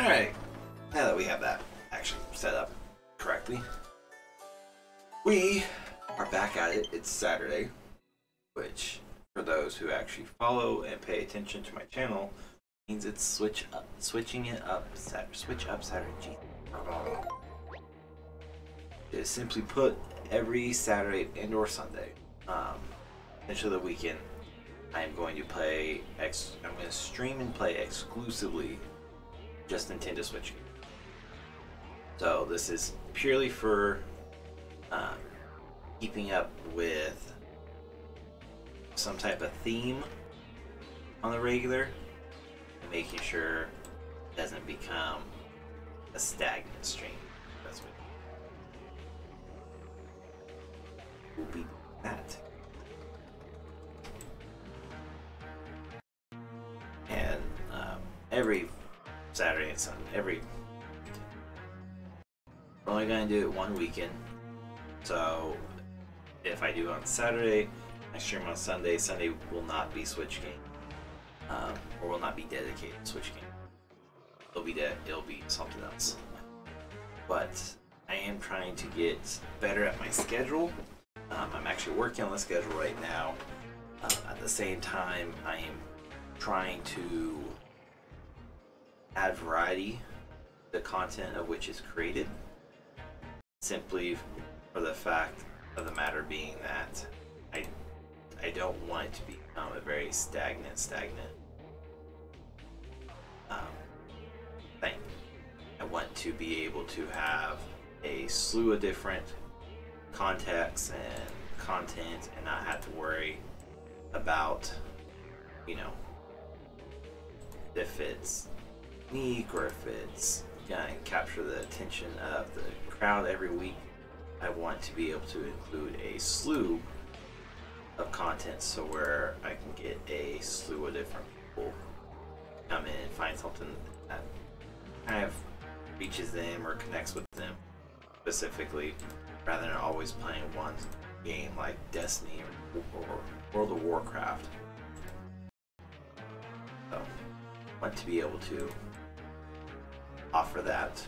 Alright, now that we have that actually set up correctly, we are back at it. It's Saturday, which for those who actually follow and pay attention to my channel means it's switch up Saturday. Just simply put, every Saturday and or Sunday, essentially the weekend, I'm going to stream and play exclusively just Nintendo Switch games. So this is purely for keeping up with some type of theme on the regular, and making sure it doesn't become a stagnant stream. That's what we'll be doing that. And every Saturday and Sunday, we're only going to do it one weekend. So if I do on Saturday, I stream on Sunday. Sunday will not be Switch game, or will not be dedicated to Switch game. It'll be that. It'll be something else. But I am trying to get better at my schedule. I'm actually working on the schedule right now. At the same time, I am trying to add variety to the content of which is created. Simply for the fact of the matter being that I don't want it to become a very stagnant thing. I want to be able to have a slew of different contexts and content and not have to worry about, you know, if it's unique or if it's gonna capture the attention of the crowd every week. I want to be able to include a slew of content so where I can get a slew of different people come in and find something that kind of reaches them or connects with them specifically, rather than always playing one game like Destiny or World of Warcraft. So I want to be able to offer that.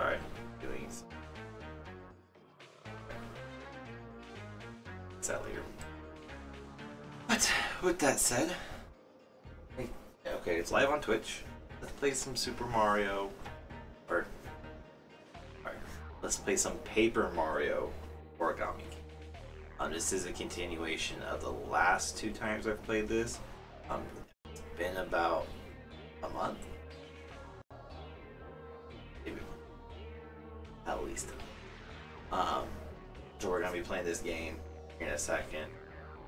Alright, doing some... It's that later. But with that said, okay, it's live on Twitch. Let's play some Super Mario, or let's play some Paper Mario: Origami King. This is a continuation of the last two times I've played this. It's been about a month. At least. So we're going to be playing this game in a second.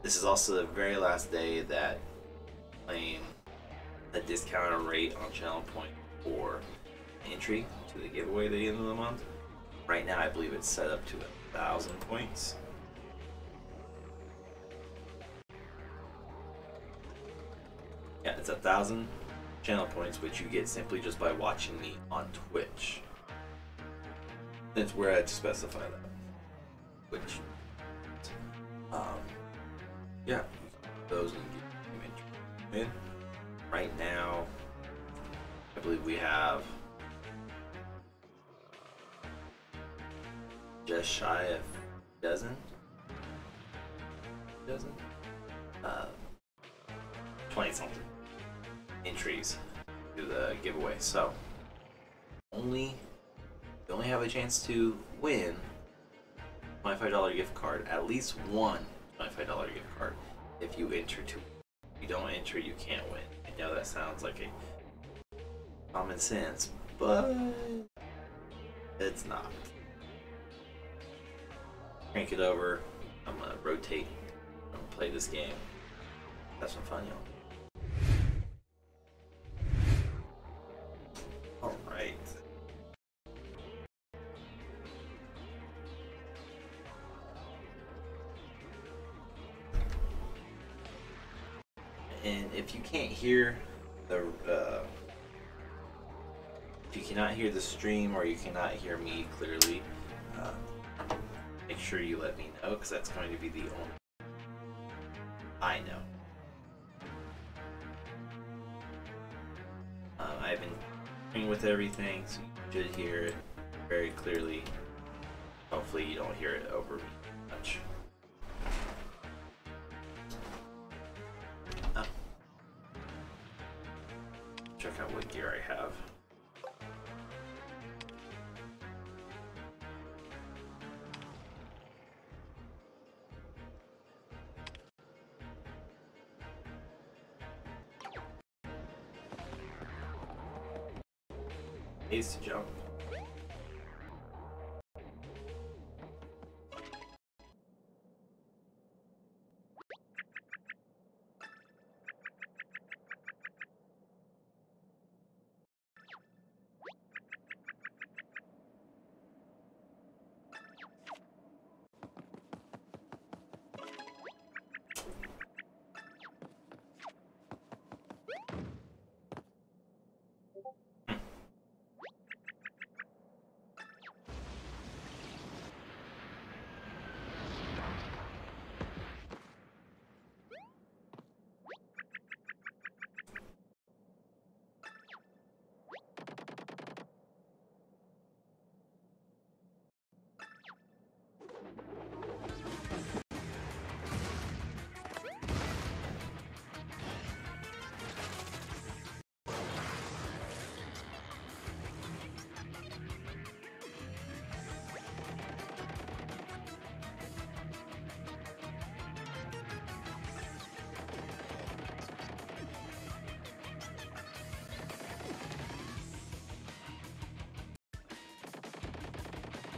This is also the very last day that playing a discounted rate on channel point for entry to the giveaway at the end of the month. Right now I believe it's set up to 1,000 points. Yeah, it's 1,000 channel points, which you get simply just by watching me on Twitch. That's where I'd specify that. Which, yeah, those can get in. Right now, I believe we have just shy of a dozen, 20-something entries to the giveaway. So, you only have a chance to win a $25 gift card, at least one $25 gift card, if you enter to win. If you don't enter, you can't win. I know that sounds like a common sense, but it's not. Crank it over. I'm gonna rotate. I'm gonna play this game. Have some fun, y'all. Alright. And if you can't hear the, if you cannot hear the stream or you cannot hear me clearly, make sure you let me know, because that's going to be the only I know. I've been playing with everything, so you should hear it very clearly. Hopefully you don't hear it over me much. Check out what gear I have. Ways to jump.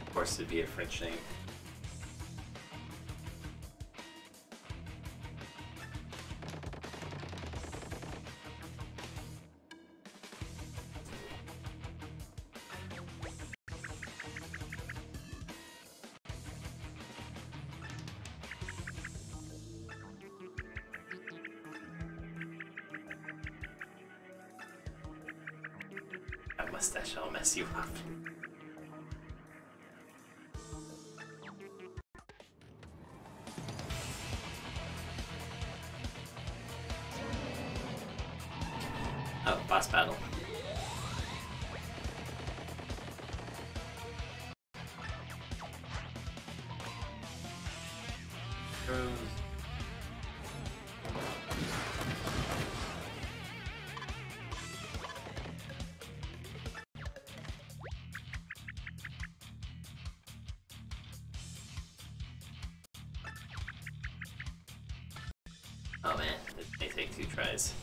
Of course, it'd be a French name. That mustache, I'll mess you up. Battle. Oh man, it may take 2 tries.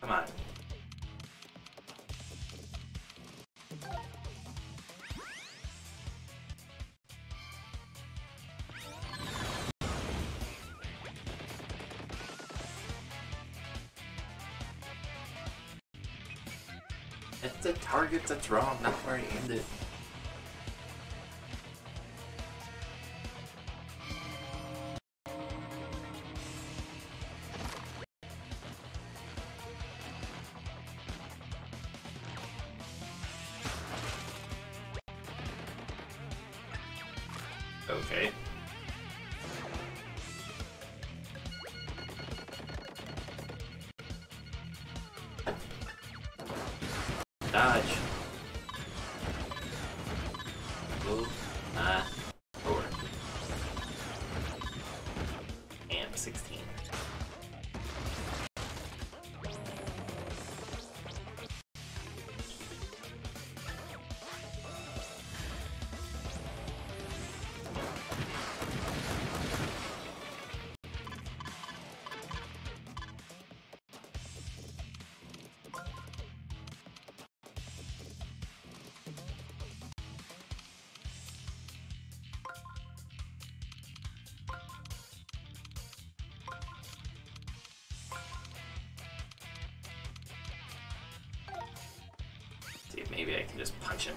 Come on. It's the target that's wrong, not where I aimed it. Okay. Dodge. Move. Forward. And 16. Maybe I can just punch him.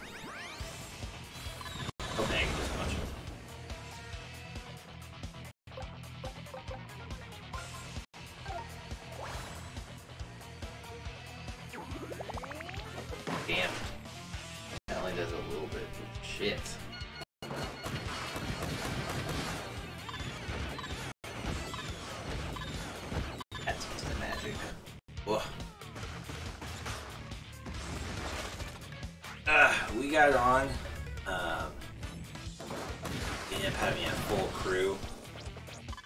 damage. That only does a little bit of shit. That's what's the magic. Whoa. We got on. Ended up having a full crew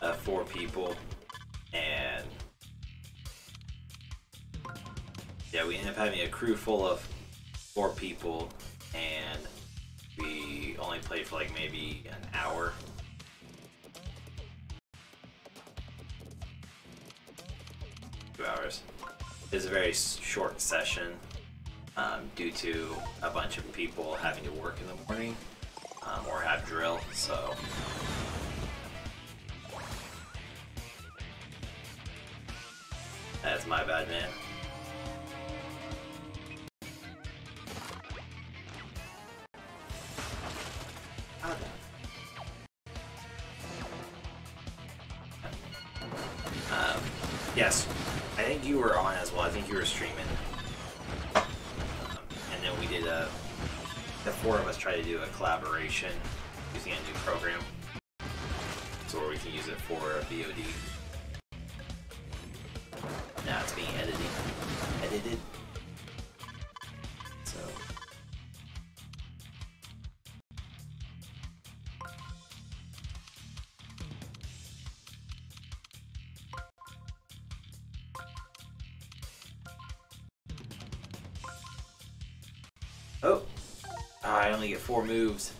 of 4 people. And yeah, we ended up having a crew full of 4 people, and we only played for like maybe an hour. Two hours. It was a very short session due to a bunch of people having to work in the morning or have drill, so. That's my bad, man. Yes, I think you were on as well. I think you were streaming. And then we did a... The 4 of us tried to do a collaboration using a new program. So where we can use it for a VOD. Now it's being edited. So oh, I only get 4 moves.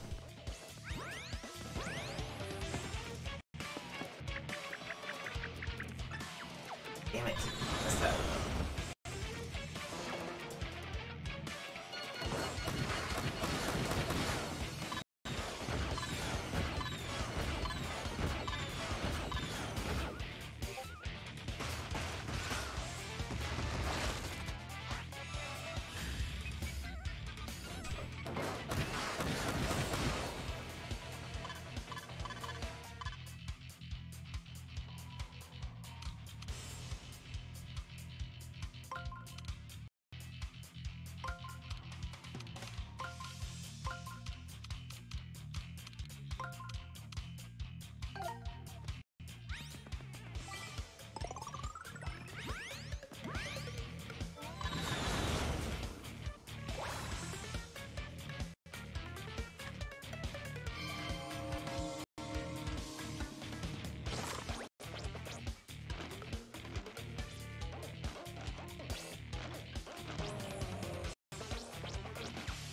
Damn it. What's that one?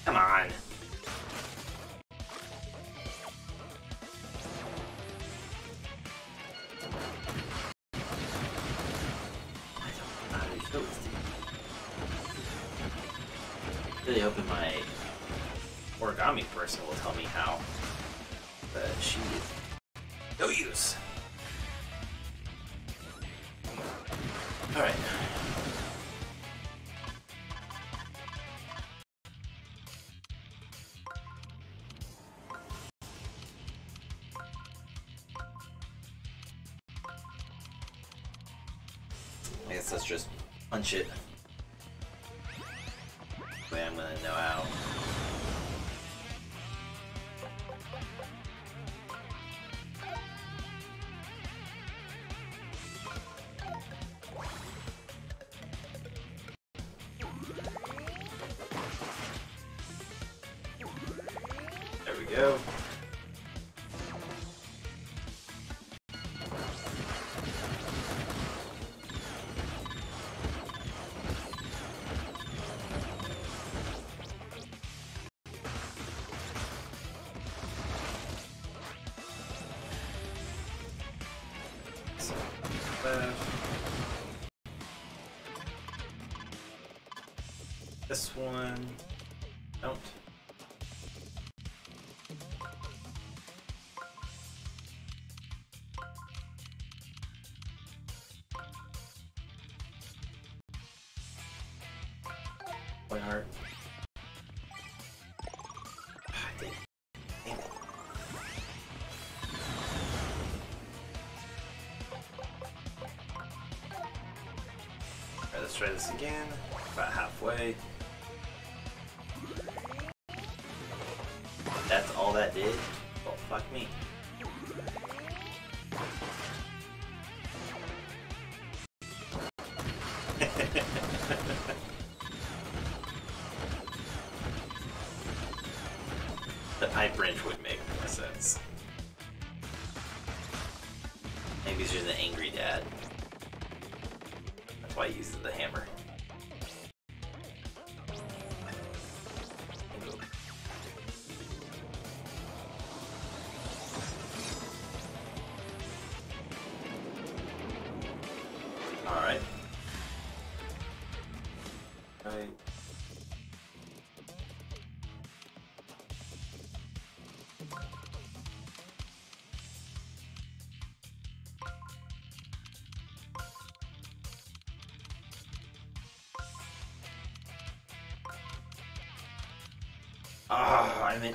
Come on. Really hoping my origami person will tell me how, but she is no use. All right. I guess let's just punch it. Wait, I'm gonna know how. There we go. This one, don't. One heart. Alright, let's try this again. About halfway. did? Oh, fuck me. The pipe wrench would make more sense. Maybe he's just an angry dad. That's why he uses the hammer.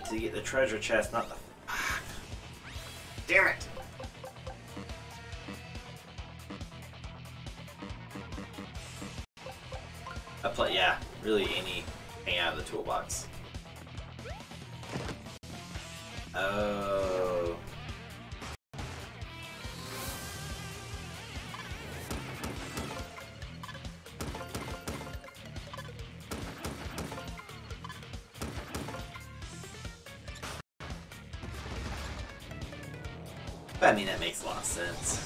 To get the treasure chest, not the... Ah, damn it! I play, yeah, really anything out of the toolbox. Oh... I mean, that makes a lot of sense.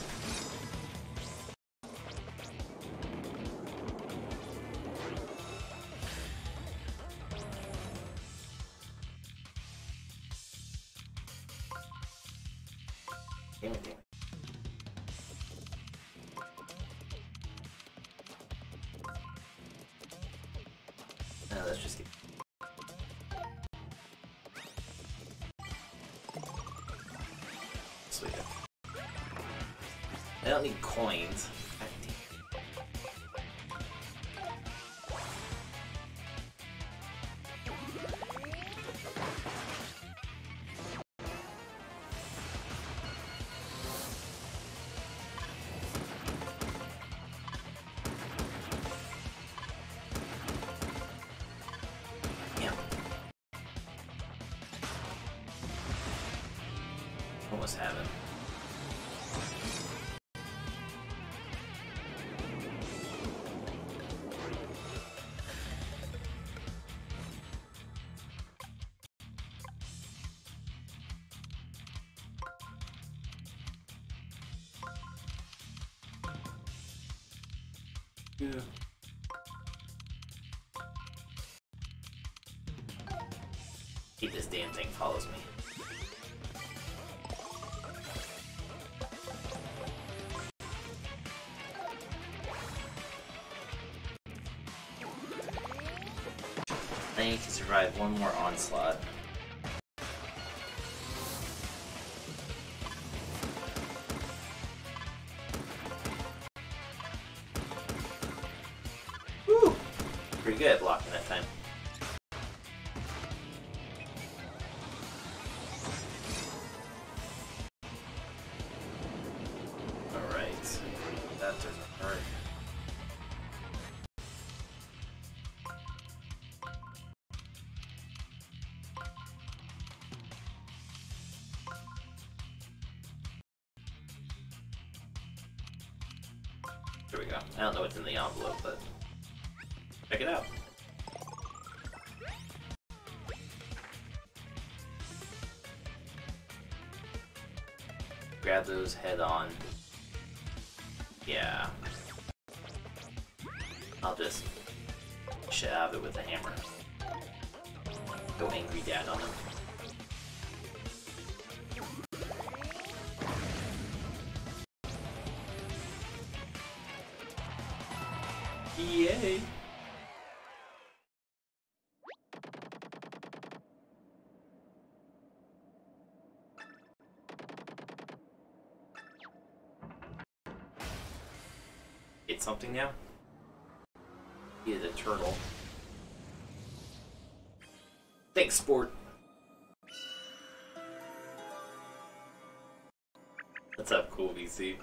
Yeah. Keep this damn thing follows me. I need to survive one more onslaught. Good at blocking that time. Alright. That doesn't hurt. Here we go. I don't know what's in the envelope, but... check it out. Grab those head on. Yeah. I'll just shit out of it with a hammer. Go angry dad on them. Yay! Something now? He is a turtle. Thanks, sport. What's up, cool VC?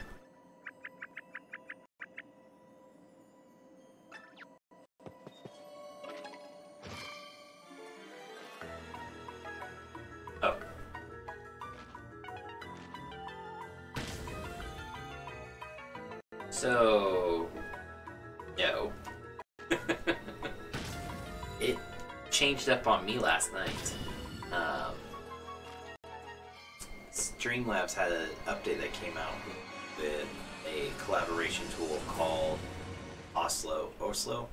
Oh. So, no. It changed up on me last night. Streamlabs had an update that came out with a collaboration tool called Oslo, OLSO,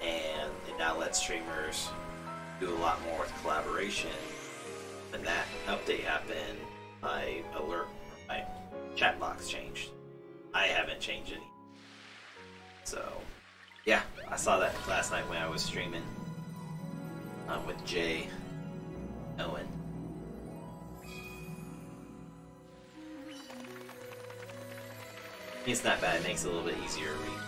and it now lets streamers do a lot more with collaboration. When that update happened, my alert, my chat box changed. I haven't changed any. So, yeah, I saw that last night when I was streaming with Jay Owen. It's not bad, it makes it a little bit easier to read.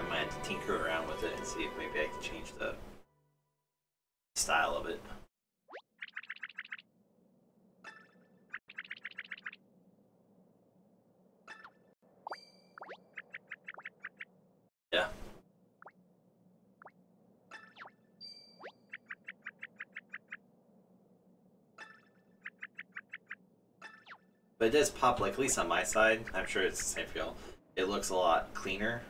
I might have to tinker around with it and see if maybe I can change the style of it. Yeah. But it does pop, like, at least on my side, I'm sure it's the same for y'all. It looks a lot cleaner.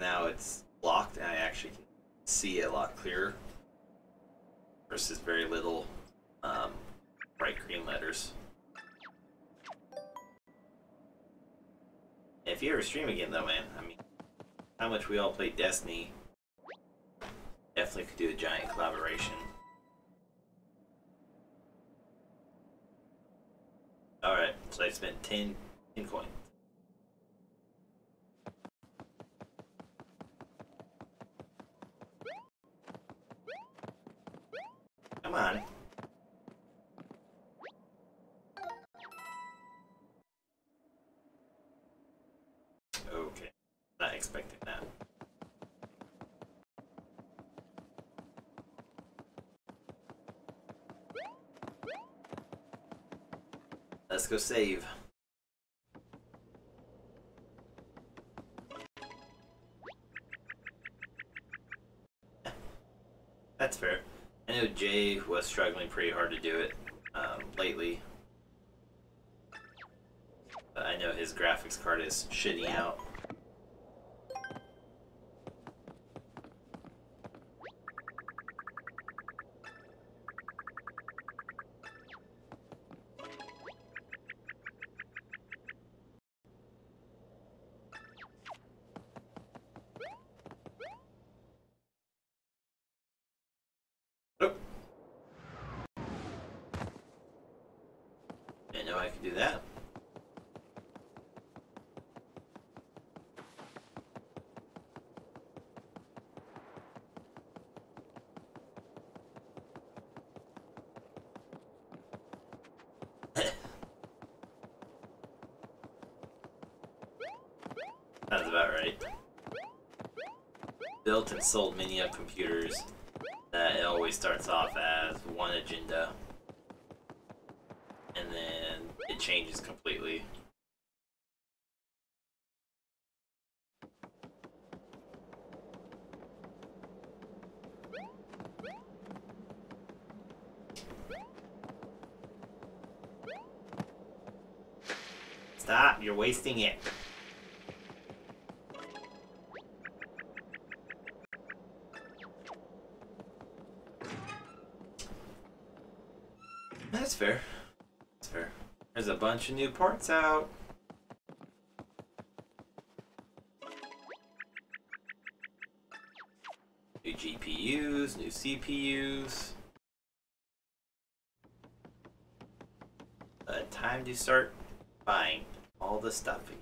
Now it's blocked, and I actually can see it a lot clearer. Versus very little bright green letters. If you ever stream again, though, man, I mean, how much we all play Destiny, definitely could do a giant collaboration. Alright, so I spent 10 coins. Come on. Okay, not expecting that. Let's go save. That's fair. I know Jay was struggling pretty hard to do it lately. But I know his graphics card is shitting out. That's about right. Built and sold many of computers that it always starts off as one agenda and then it changes completely. Stop, you're wasting it. That's fair. That's fair. There's a bunch of new parts out. New GPUs, new CPUs. Time to start buying all the stuff again.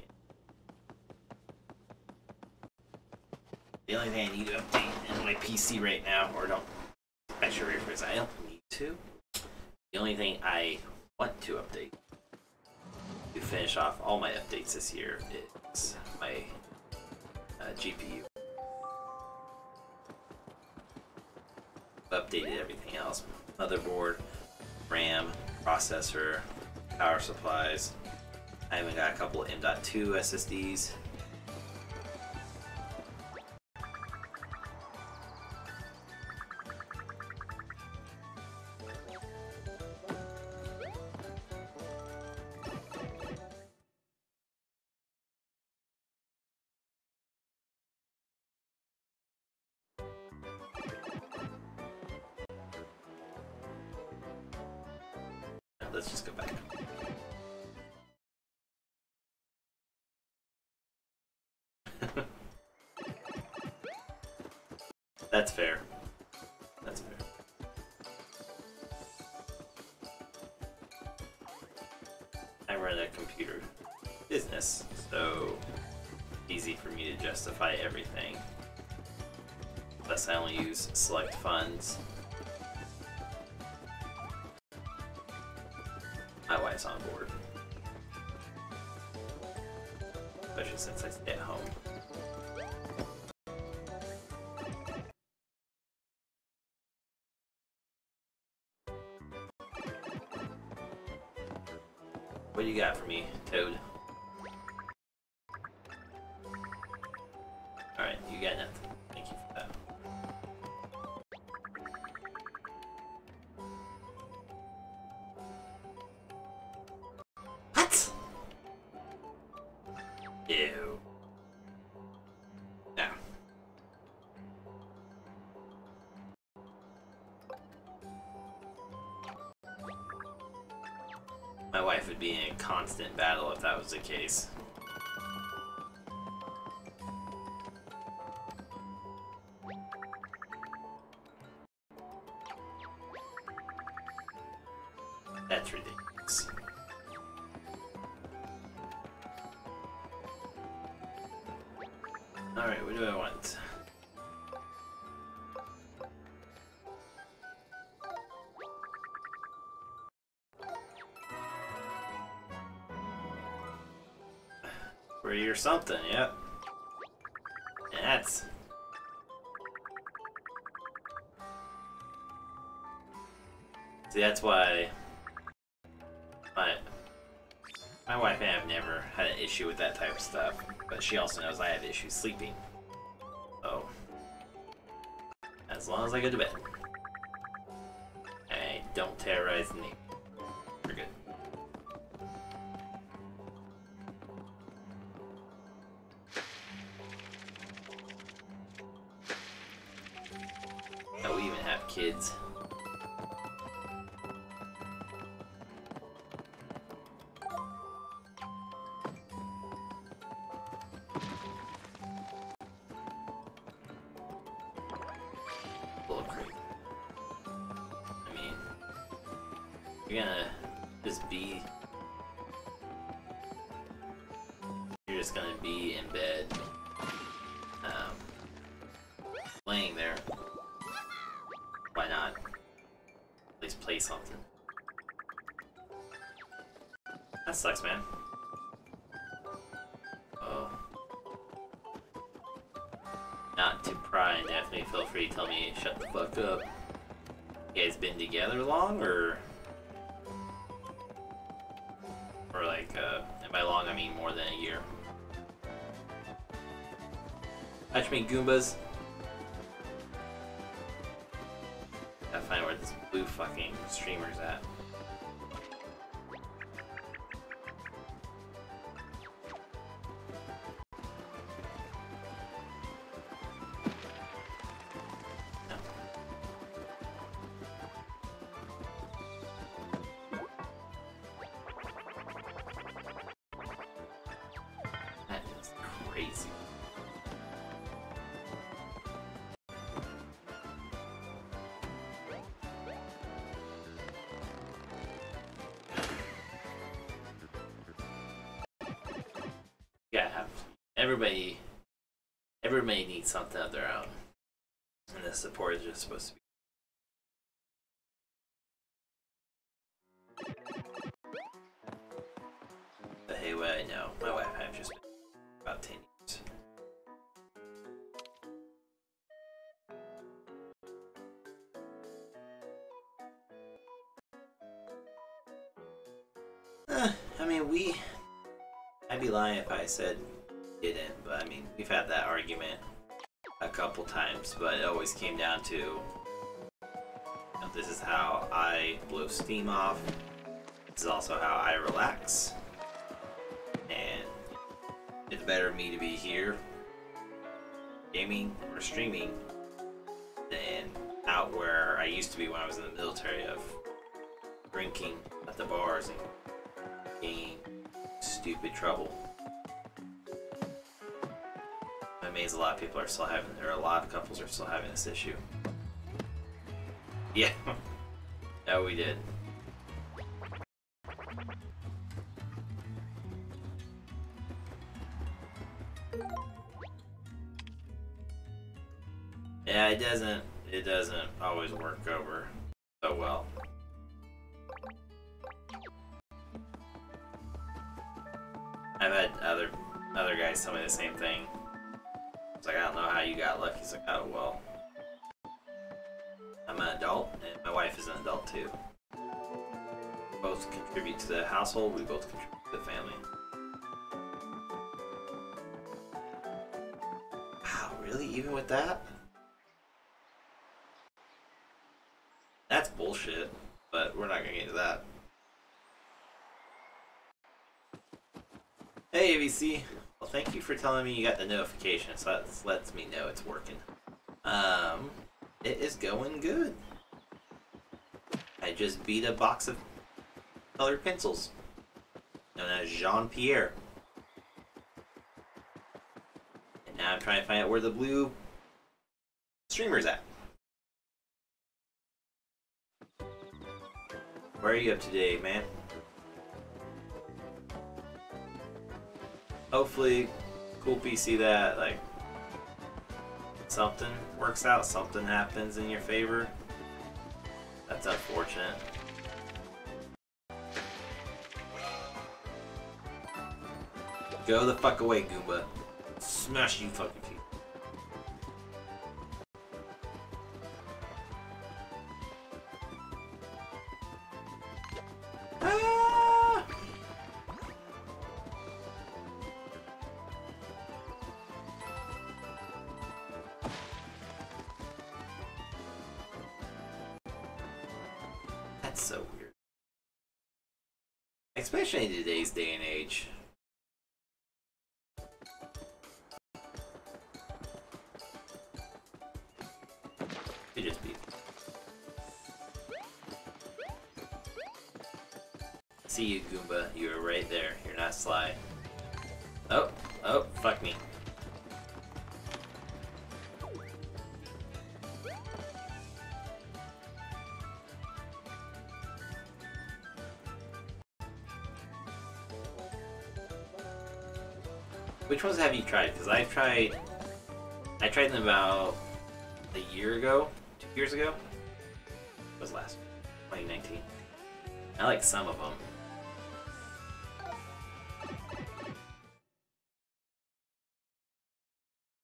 The only thing I need to update is my PC right now, or don't. I should rephrase. I don't need to. The only thing I want to update to finish off all my updates this year is my GPU. I've updated everything else: motherboard, RAM, processor, power supplies. I even got a couple of M.2 SSDs. let's just go back. That's fair. That's fair. I run a computer business, so easy for me to justify everything. Plus, I only use select funds. My wife's on board, especially since I stay at home. What do you got for me, Toad? Alright, you got nothing. Thank you for that. What? Ew. No. My wife would be in a constant battle if that was the case. That's ridiculous. Alright, what do I want? Free or something, yep. And that's... See, that's why... My wife and I have never had an issue with that type of stuff, but she also knows I have issues sleeping. So, as long as I go to bed, I don't terrorize the neighbor. We're good. Oh, we even have kids. Sucks, man. Oh. Not to pry, and definitely feel free to tell me shut the fuck up. You guys been together long, or like, and by long I mean more than a year. Catch me, Goombas. Gotta find where this blue fucking streamer's at. Everybody needs something of their own, and the support is just supposed to be. But hey, well, I know my wife and I've just been about 10 years. I mean, I'd be lying if I said. Didn't, but I mean, we've had that argument a couple times, but it always came down to, you know, this is how I blow steam off, this is also how I relax, and it's better me to be here gaming or streaming than out where I used to be when I was in the military of drinking at the bars and getting stupid trouble. I'm amazed a lot of people are still having, or a lot of couples are still having this issue. Yeah. Yeah, we did. Yeah, it doesn't always work over so well. I've had other guys tell me the same thing. It's like, I don't know how you got lucky. It's like, oh well, I'm an adult and my wife is an adult too. We both contribute to the household, we both contribute to the family. Wow, really? Even with that? That's bullshit, but we're not gonna get into that. Hey, ABC. Well, thank you for telling me you got the notification, so that lets me know it's working. It is going good. I just beat a box of colored pencils, known as Jean-Pierre. And now I'm trying to find out where the blue streamer's at. Where are you up today, man? Hopefully, cool PC that, like, something works out, something happens in your favor. That's unfortunate. Go the fuck away, Goomba. Smash you fucking people. Especially in today's day and age. It just be. See you, Goomba. You were right there. You're not sly. Oh, oh, fuck me. Which ones have you tried? Because I tried them about a year ago, 2 years ago. It was last 2019. I like some of them.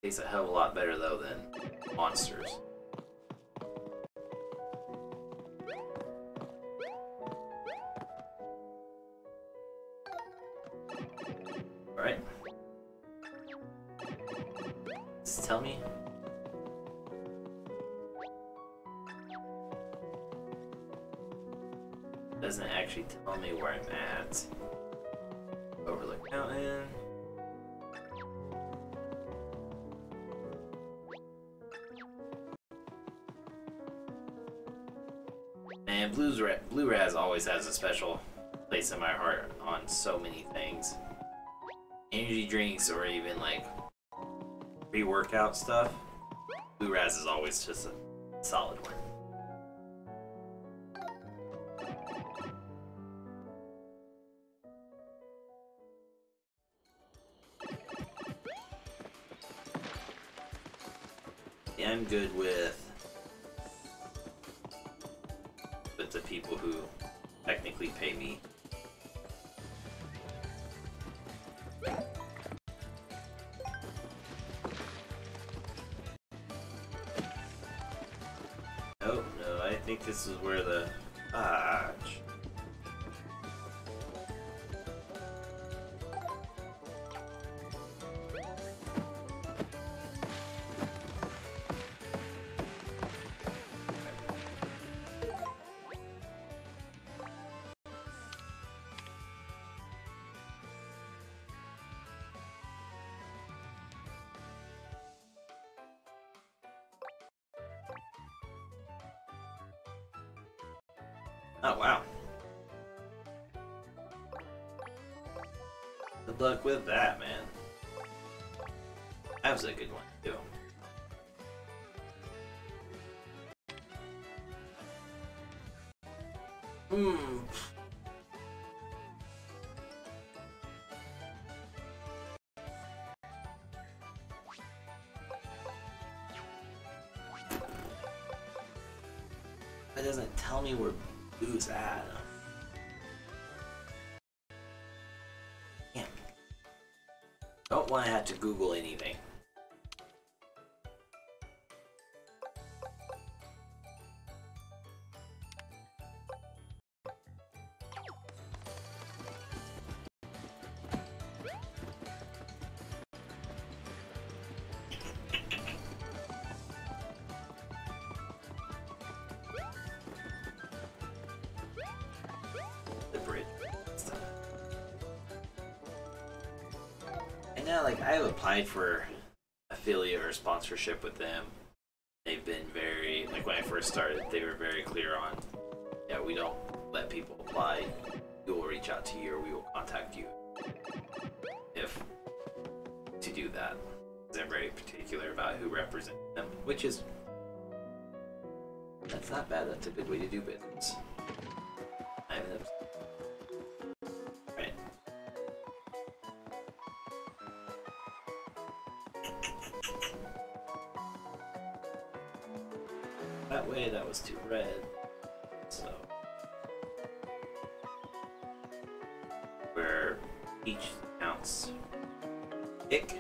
Tastes a hell of a lot better though than Monsters. Tell me. Doesn't actually tell me where I'm at. Overlook Mountain. Man, Blue Raz always has a special place in my heart on so many things. Energy drinks or even like pre-workout stuff, Blue Raz is always just a solid one. Yeah, I'm good with the people who technically pay me. I think this is where the oh wow, Good luck with that, man. That was a good one, too. Hmm. That doesn't tell me where Boo's at. Damn. Don't want to have to Google anything. For affiliate or sponsorship with them, they've been very, like when I first started, they were very clear on, yeah, we don't let people apply. We will reach out to you, or we will contact you if to do that. They're very particular about who represents them, which is, that's not bad. That's a good way to do business. Too red, so where each ounce pick.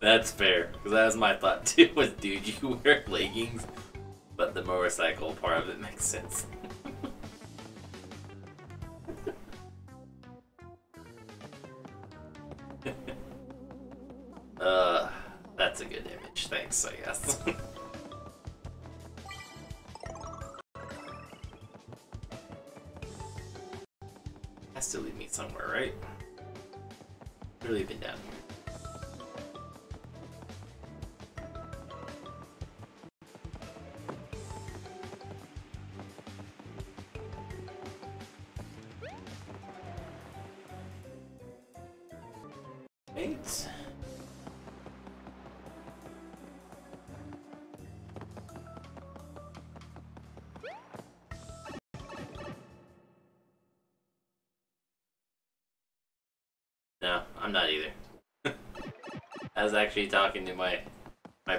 That's fair, because that was my thought too, was dude, you wear leggings, but the motorcycle part of it makes sense. That's a good image, thanks, I guess. Has to lead me somewhere, right? Really been down here. I was actually talking to my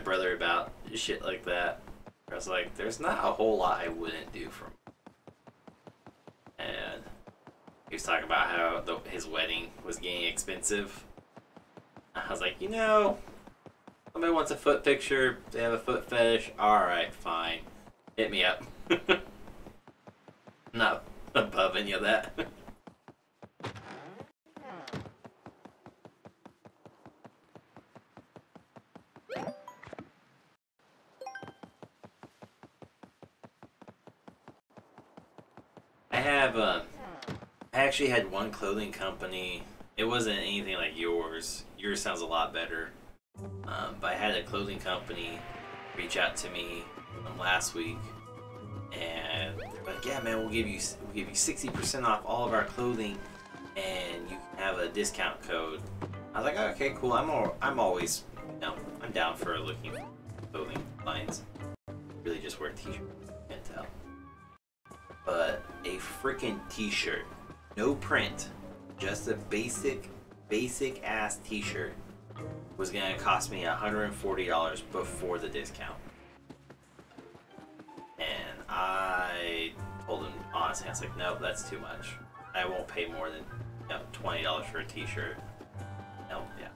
brother about shit like that. I was like, there's not a whole lot I wouldn't do for him. And he was talking about how his wedding was getting expensive. I was like, you know, somebody wants a foot picture, they have a foot fetish, alright, fine. Hit me up. I'm not above any of that. I actually had one clothing company. It wasn't anything like yours. Yours sounds a lot better. But I had a clothing company reach out to me last week, and they're like, "Yeah, man, we'll give you 60% off all of our clothing, and you can have a discount code." I was like, oh, "Okay, cool. I'm always, you know, I'm down for looking for clothing lines. Really, just wear t-shirts. Can't tell, but a freaking t-shirt." No print, just a basic ass t-shirt was gonna cost me $140 before the discount. And I told him honestly, I was like, no, that's too much. I won't pay more than, you know, $20 for a t-shirt. No, yeah.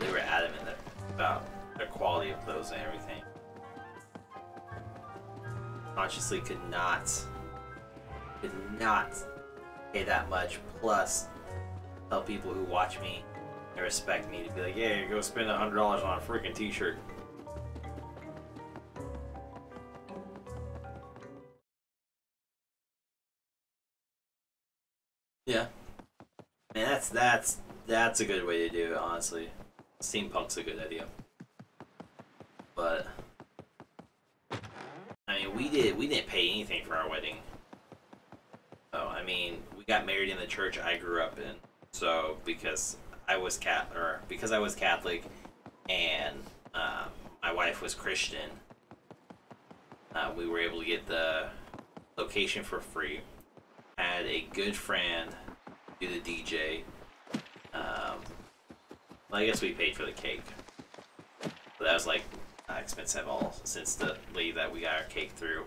They were adamant about the quality of clothes and everything. Consciously could not pay that much, plus tell people who watch me and respect me to be like, hey, go spend $100 on a freaking t-shirt. Yeah. Man, that's a good way to do it, honestly. Steampunk's a good idea. But I mean, we didn't pay anything for our wedding. So I mean, we got married in the church I grew up in. So because I was Catholic, and my wife was Christian, we were able to get the location for free. I had a good friend do the DJ. Well, I guess we paid for the cake. But that was like expensive all since the lady that we got our cake through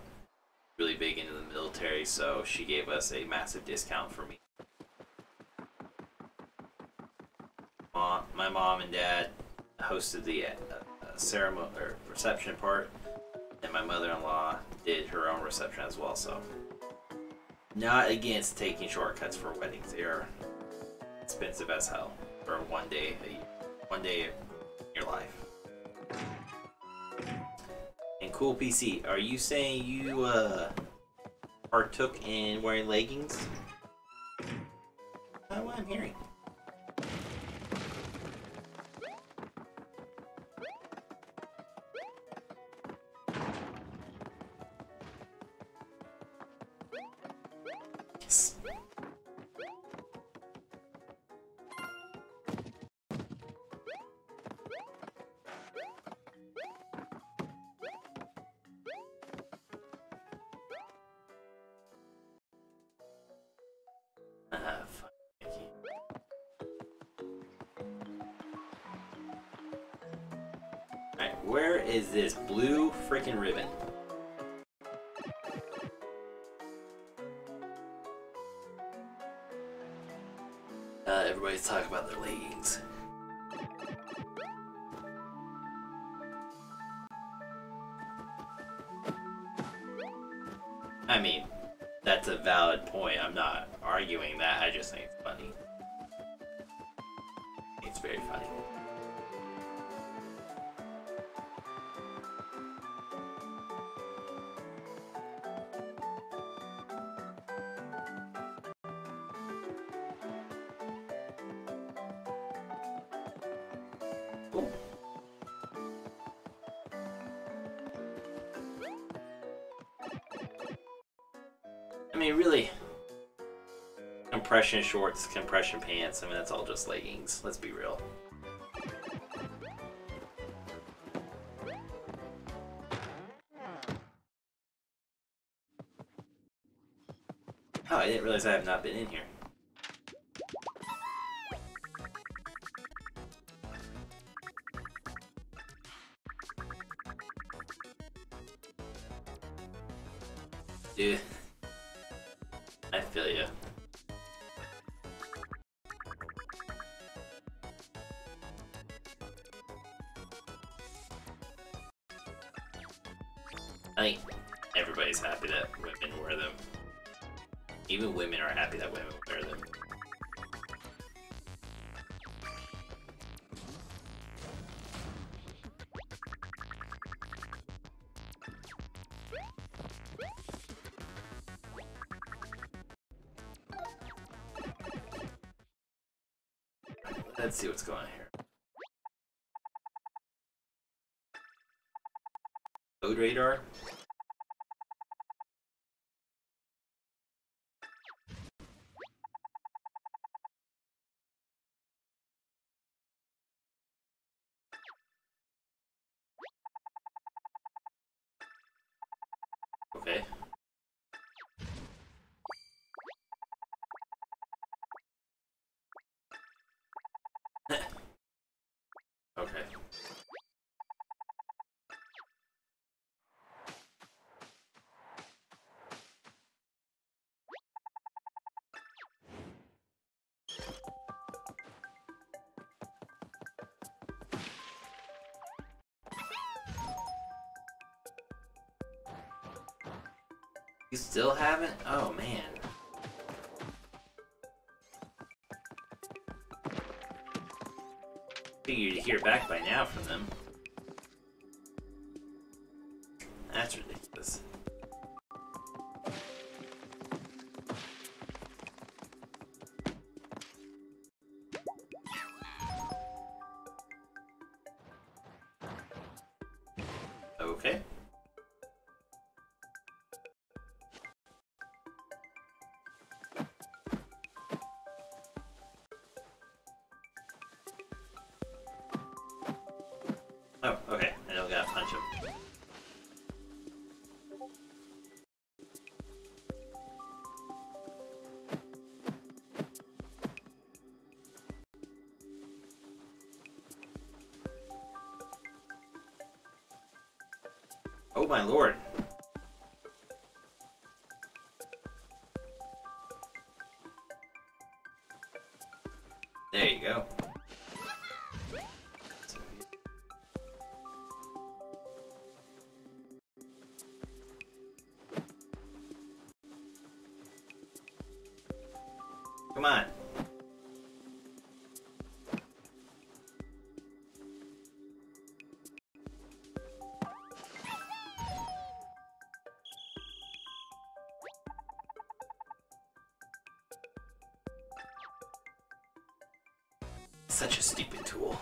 really big into the military, so she gave us a massive discount for me. My mom and dad hosted the ceremony or reception part, and my mother-in-law did her own reception as well. So, not against taking shortcuts for weddings; they are expensive as hell for one day in your life. And cool PC, are you saying you partook in wearing leggings? That's what I'm hearing. This blue freaking ribbon. Everybody's talking about their leggings. I mean, that's a valid point. I'm not arguing that. I just think it's funny. It's very funny. Compression shorts, compression pants, I mean, that's all just leggings, let's be real. Oh, I didn't realize I have not been in here. Dude, I feel you. I think everybody's happy that women wear them. Even women are happy that women wear them. Let's see what's going on here. Code radar? Okay. Okay. You still haven't? Oh man. figure you'd hear back by now from them. That's ridiculous. Okay. Oh, okay. I don't gotta punch him. Oh my lord. There you go. Come on. Such a stupid tool.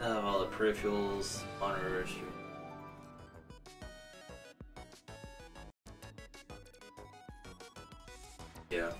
I have all the peripherals, monitors. Yeah.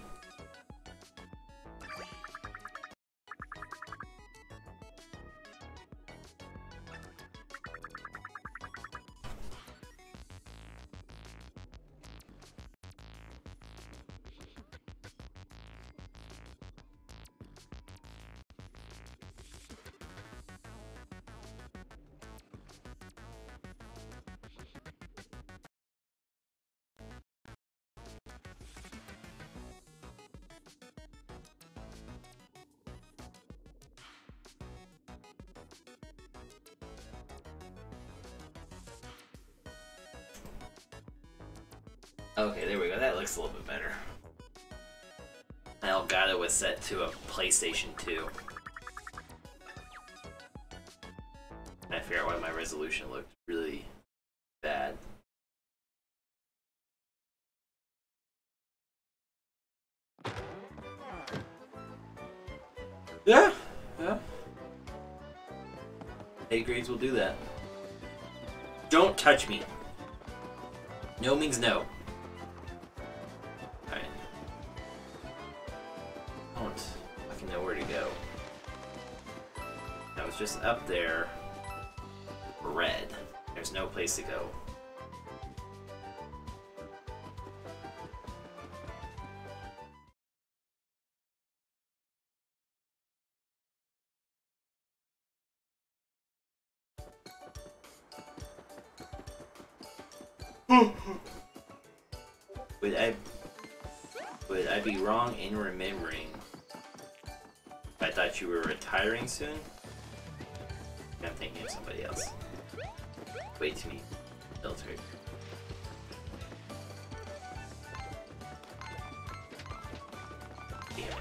Okay, there we go. That looks a little bit better. My Elgato was set to a PlayStation 2. And I figure out why my resolution looked really bad. Yeah, yeah. 8 grades will do that. Don't touch me. No means no. Just up there, red. There's no place to go. Would I be wrong in remembering I thought you were retiring soon? I'm thinking of somebody else. Way too filtered. Damn it.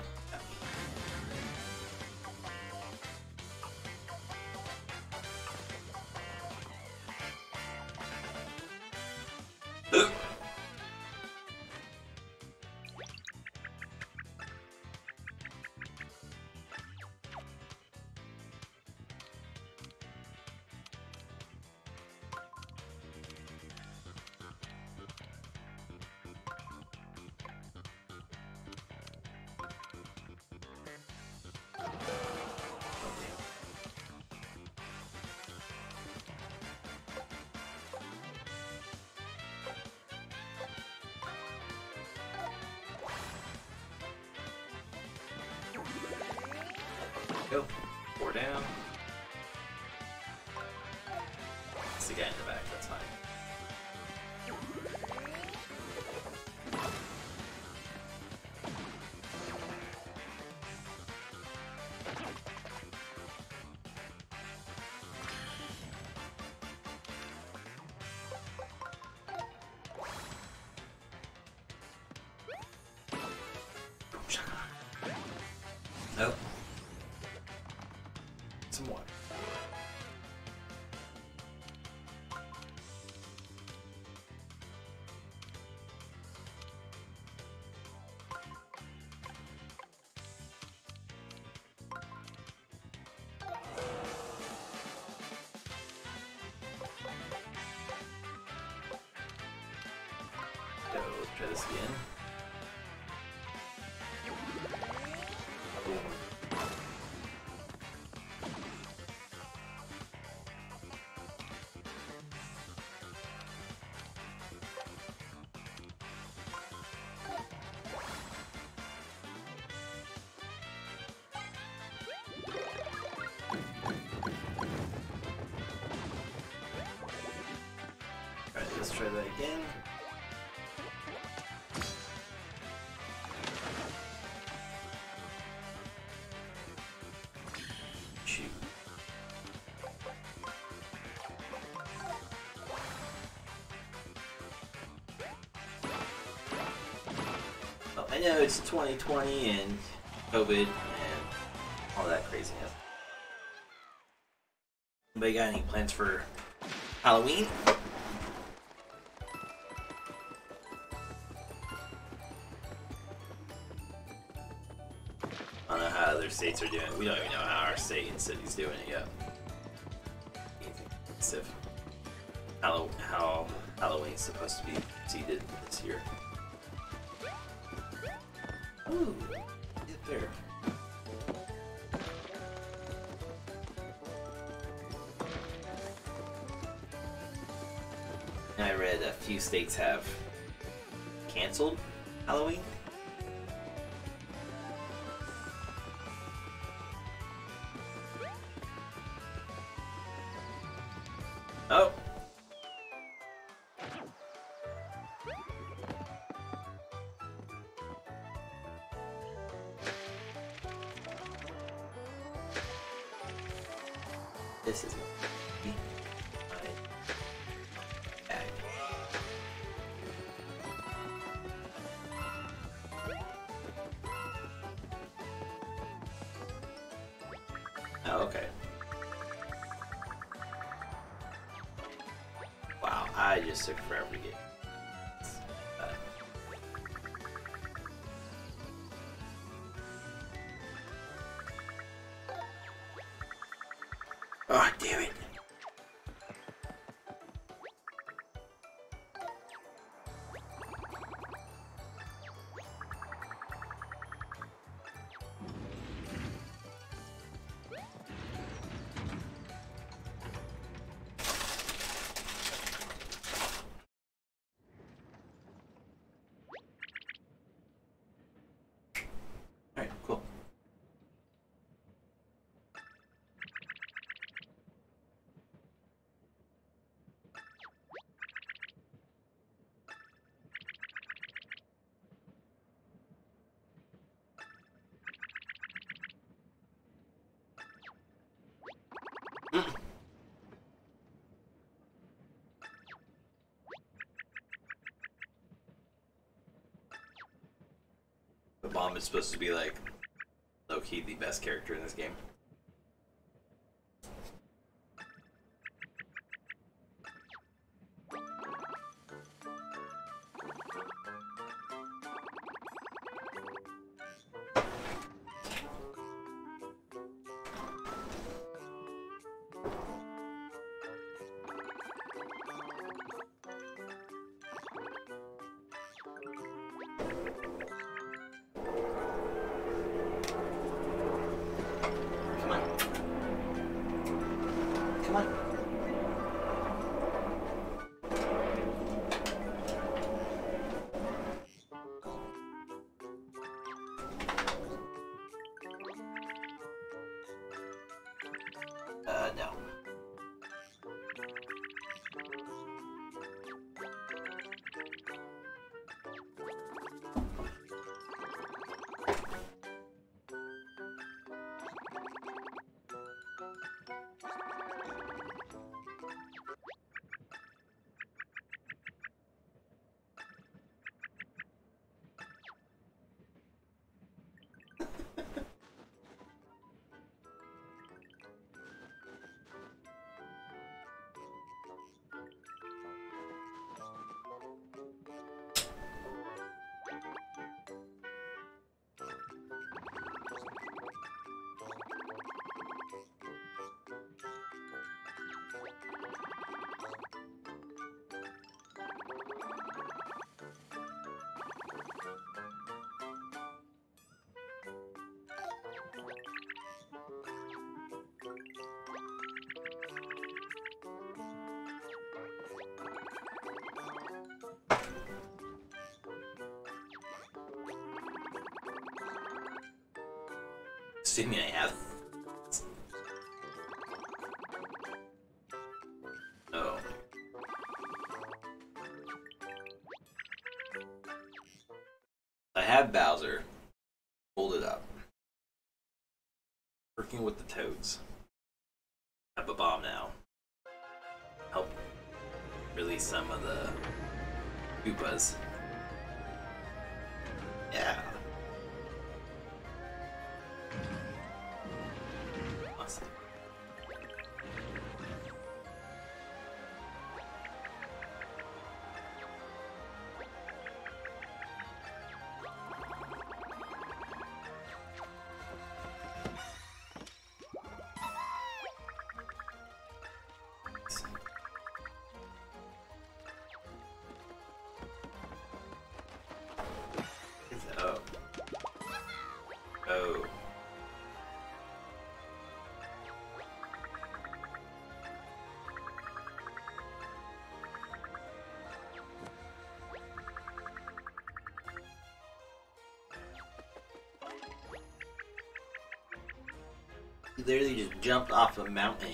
Oh. Go. 4 down. It's the guy in the back, that's fine. Oh. Some water. Let's try that again. Shoot. Well, I know it's 2020 and COVID and all that craziness. Anybody got any plans for Halloween? States are doing it. We don't even know how our state and city's doing it yet. It's if how Halloween's supposed to be seeded this year. Ooh, get there. I read a few states have canceled Halloween. Bomb is supposed to be like low-key the best character in this game. streaming I have. Oh. I have Bowser. Hold it up. Working with the Toads. I have a bomb now. Help release some of the Koopas. Yeah. Awesome. He literally just jumped off a mountain.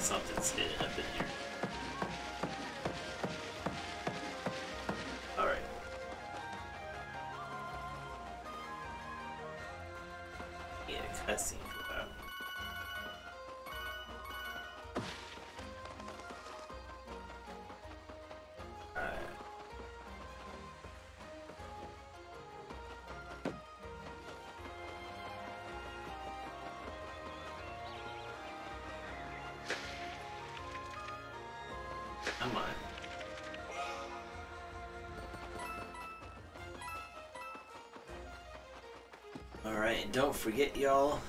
Something's hidden up in here. Alright. Yeah, cutscene for that. Alright. Come on. Alright, and don't forget, y'all,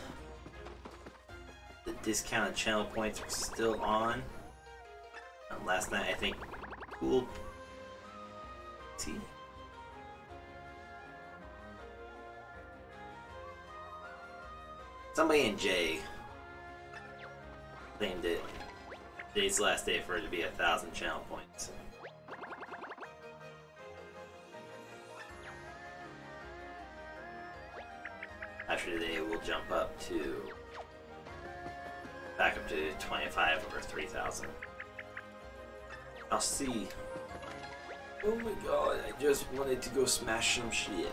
the discounted channel points are still on. Last night, I think, cool. See? Somebody in J claimed it. Today's the last day for it to be 1,000 channel points. After today, we'll jump up to... back up to 25 over 3,000. I'll see. Oh my god, I just wanted to go smash some shit.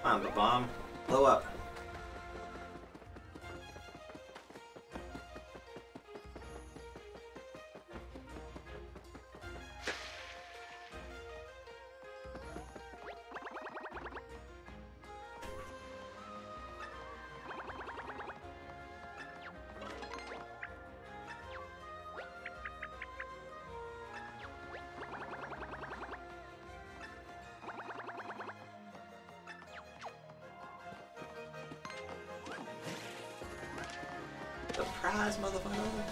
Come on, the bomb. Blow up. Surprise, motherfucker!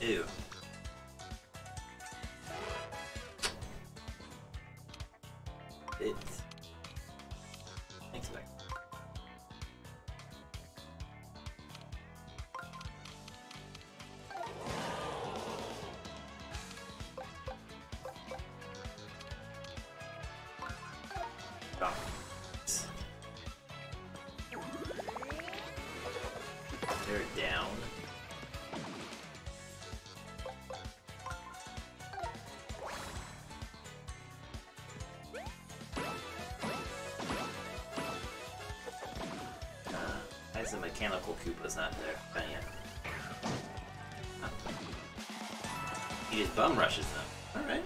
Ew. It's... expected. They're down. mechanical Koopa's not there. Dang it. Huh. He just bum rushes them. Alright.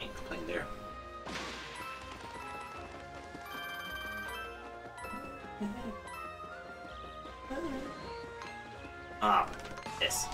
Ain't complaining there. Ah, yes.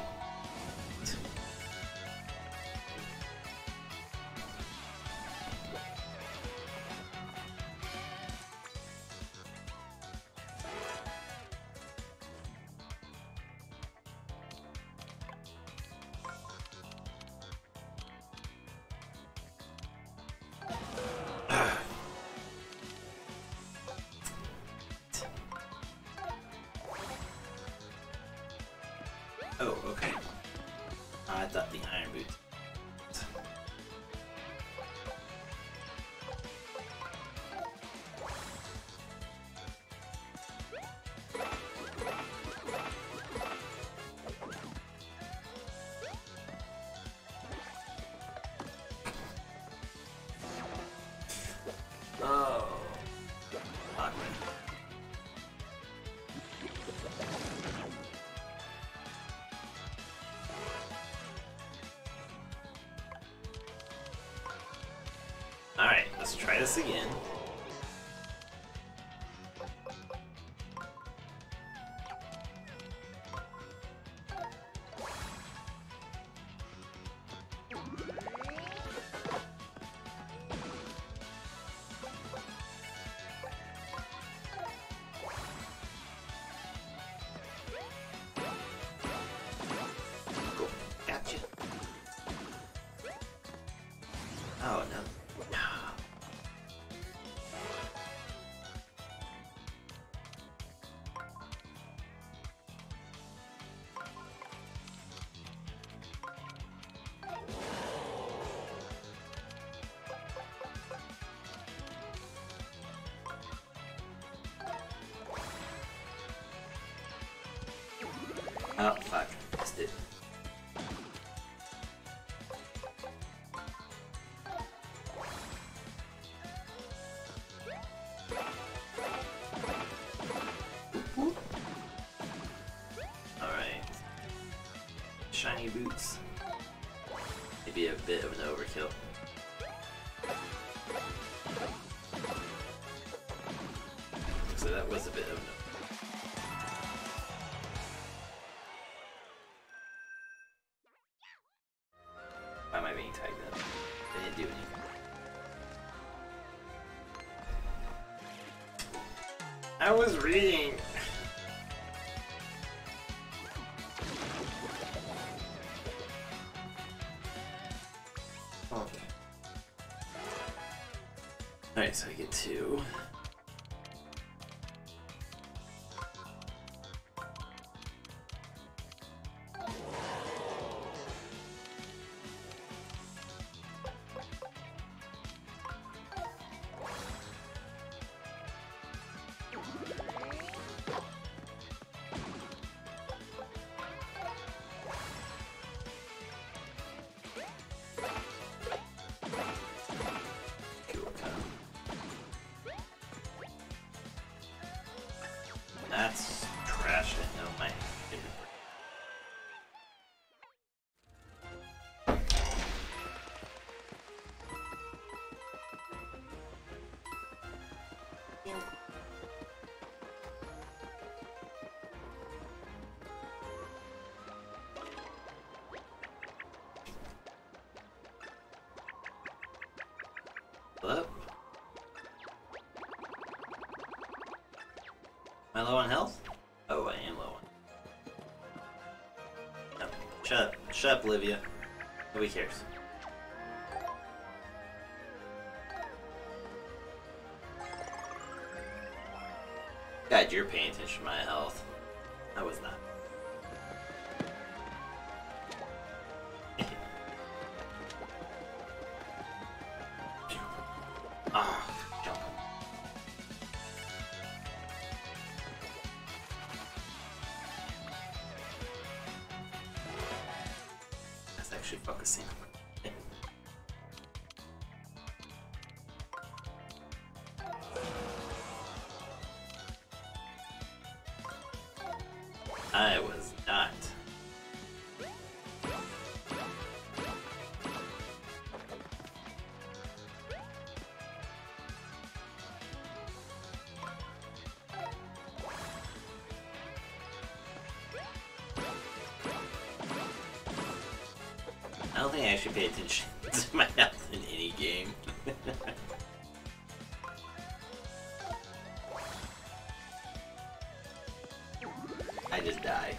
Alright, let's try this again. Oh, fuck. Missed it. Alright. Shiny boots. Maybe a bit of an overkill. So that was a bit of an overkill. I was reading. Okay. Alright, so I get two. That's trash, I know my favorite. Yeah. Hello? Am I low on health? Oh, I am low on. No. Shut up, Olivia. Nobody cares. God, you're paying attention to my health. I was not. Focusing on I was not. I don't think I should pay attention to my health in any game. I just die.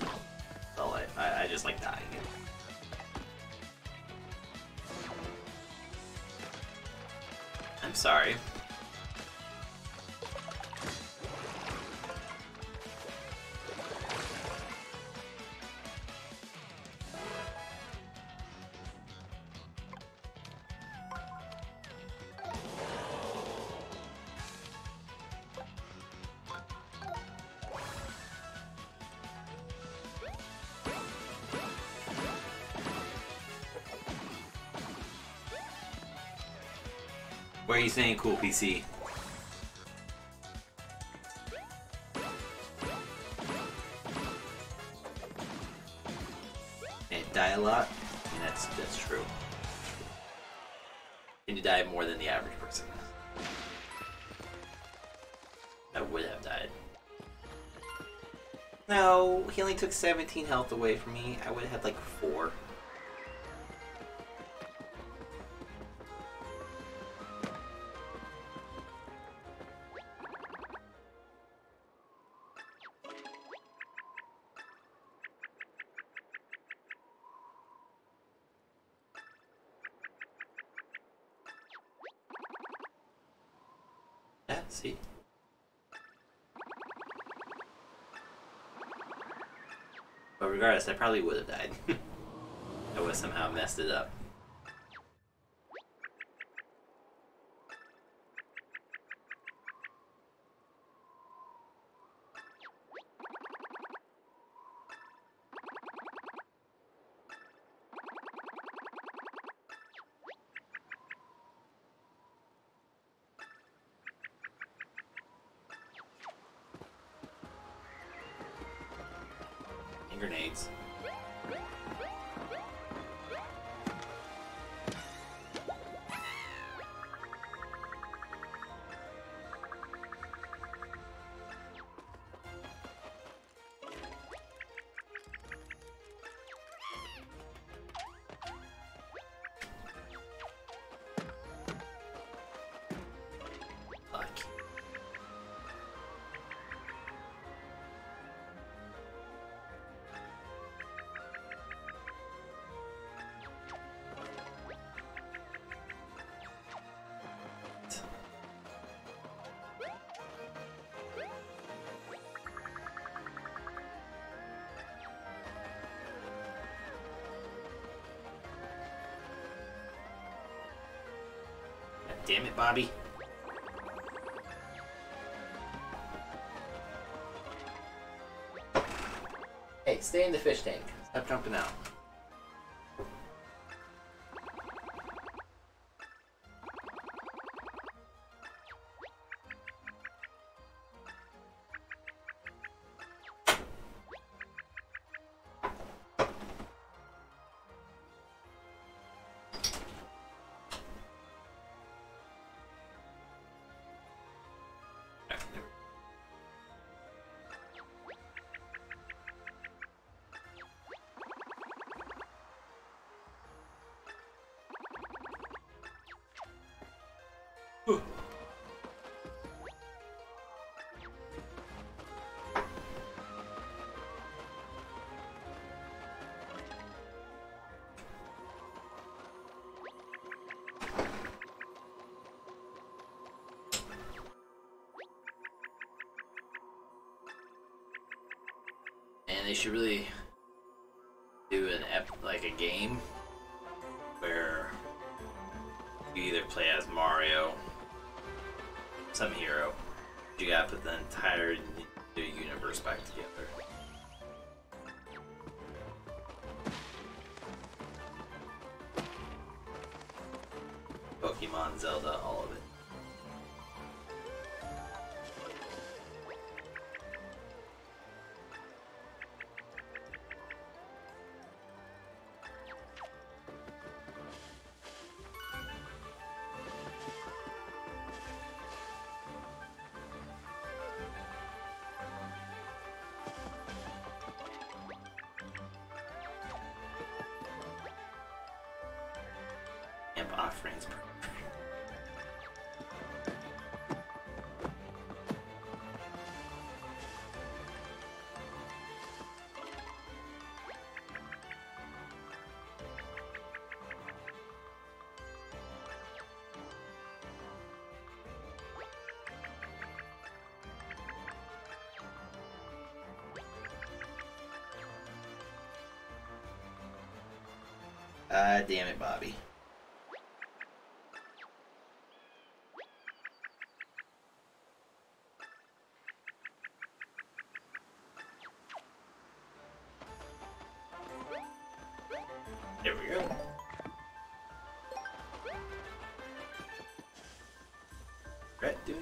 I just like dying. I'm sorry. What are you saying, cool PC? And die a lot? And that's true. And you die more than the average person. I would have died. No, he only took 17 health away from me. I would have had like 4. See? But regardless, I probably would have died. I would have somehow messed it up. Grenades. Damn it, Bobby. Hey, stay in the fish tank. Stop jumping out. And they should really do an a game where you either play as Mario, some hero. You gotta put the entire universe back together. Pokemon, Zelda, all of it. 25 frames per frame. Damn it, Bobby. There we go. Right, dude.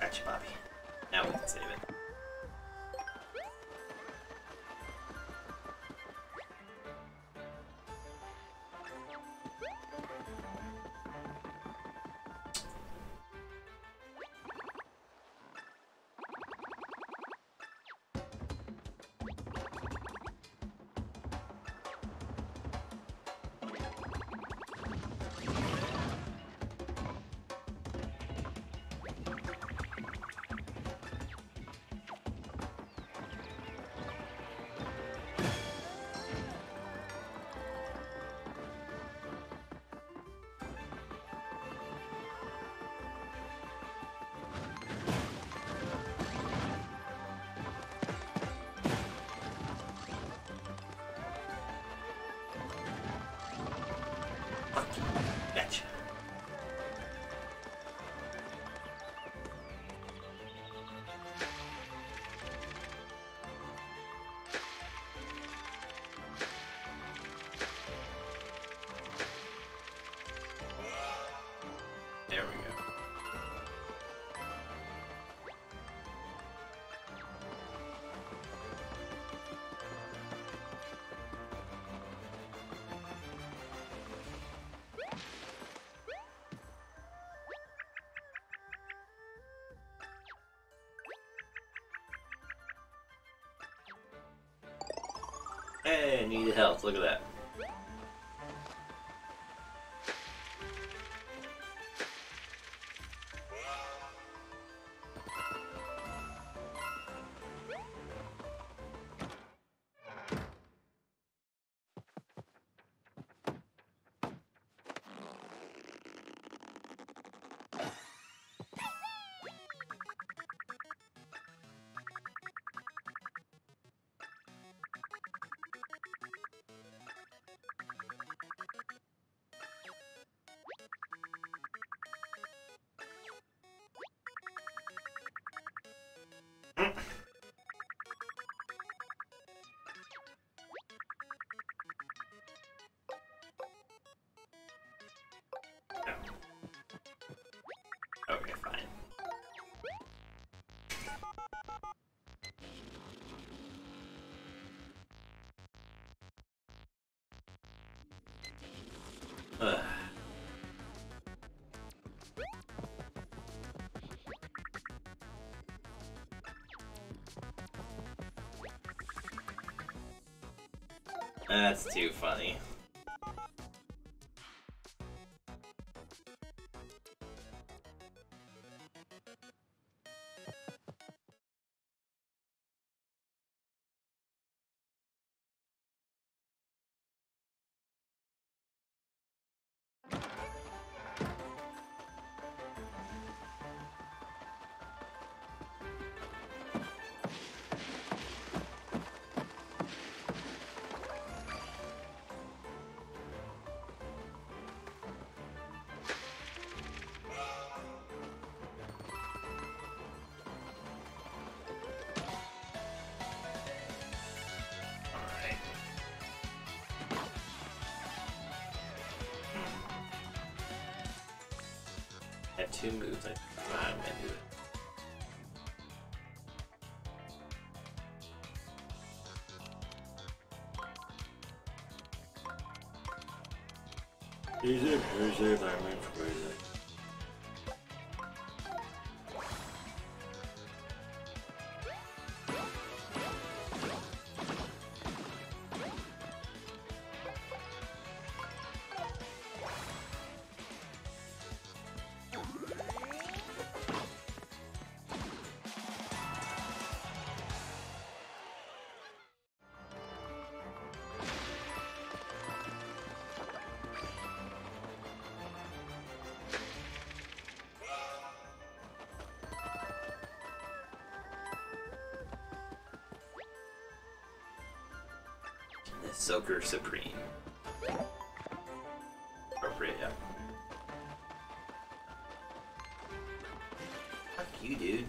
Gotcha, Bobby. Now we can save it. Hey, need health, look at that. Okay, fine. That's too funny. had two moves. I'm gonna do it. Soaker Supreme. Appropriate, yeah. Fuck you, dude.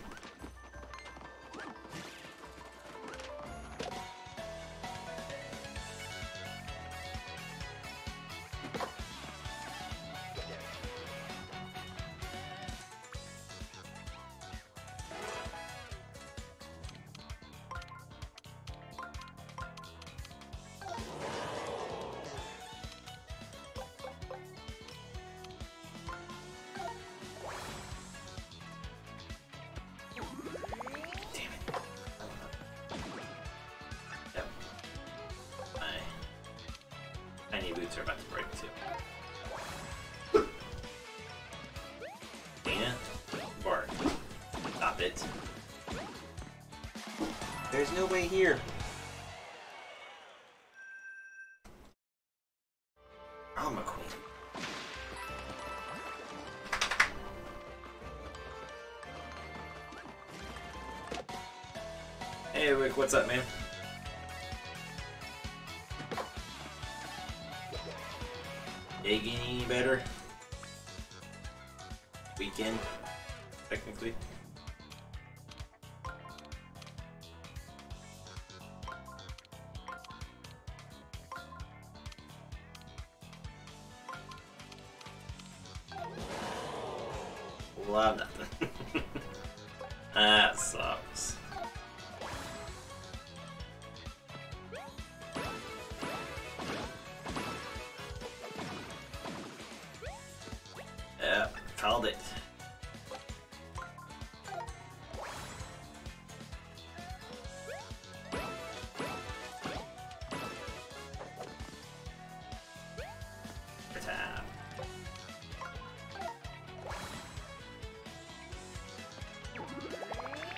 Boots are about to break too. Dana, Bart, stop it. There's no way here. I'm a queen. Hey, Wick, what's up, man? Digging any better? Weekend, technically. Love nothing. That sucks. Called it.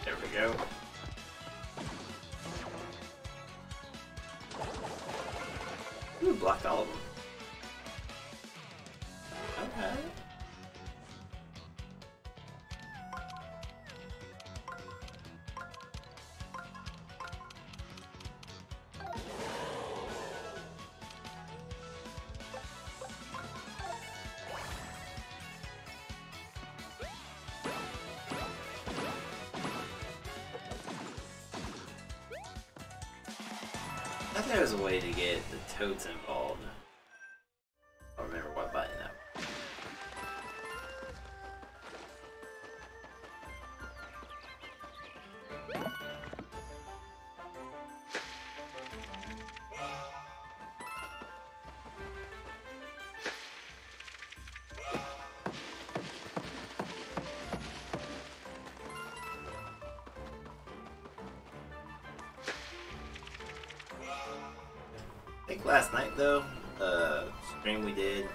There we go. Ooh, blocked all of them. I thought there was a way to get the toads involved. I don't remember what button that was. Last night though, stream we did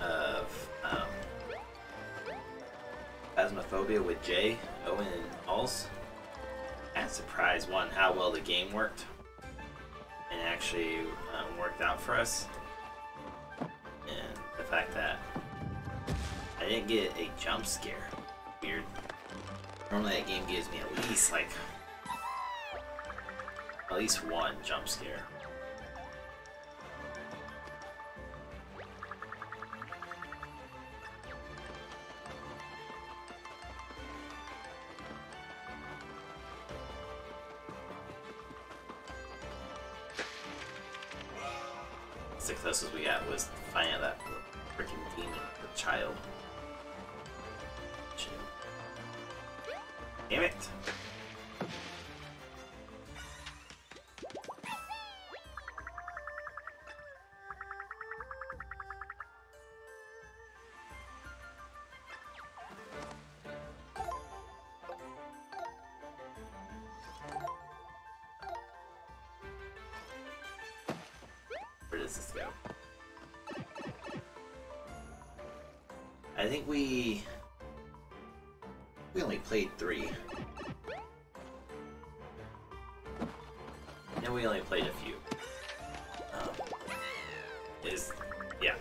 of Phasmophobia with Jay, Owen, and Alls. That surprised one how well the game worked, and actually worked out for us. And the fact that I didn't get a jump scare, weird. Normally that game gives me at least like one jump scare. The closest we got was finding that freaking demon, the child. Damn it. Where does this go? I think we only played 3. And we only played a few. Yeah.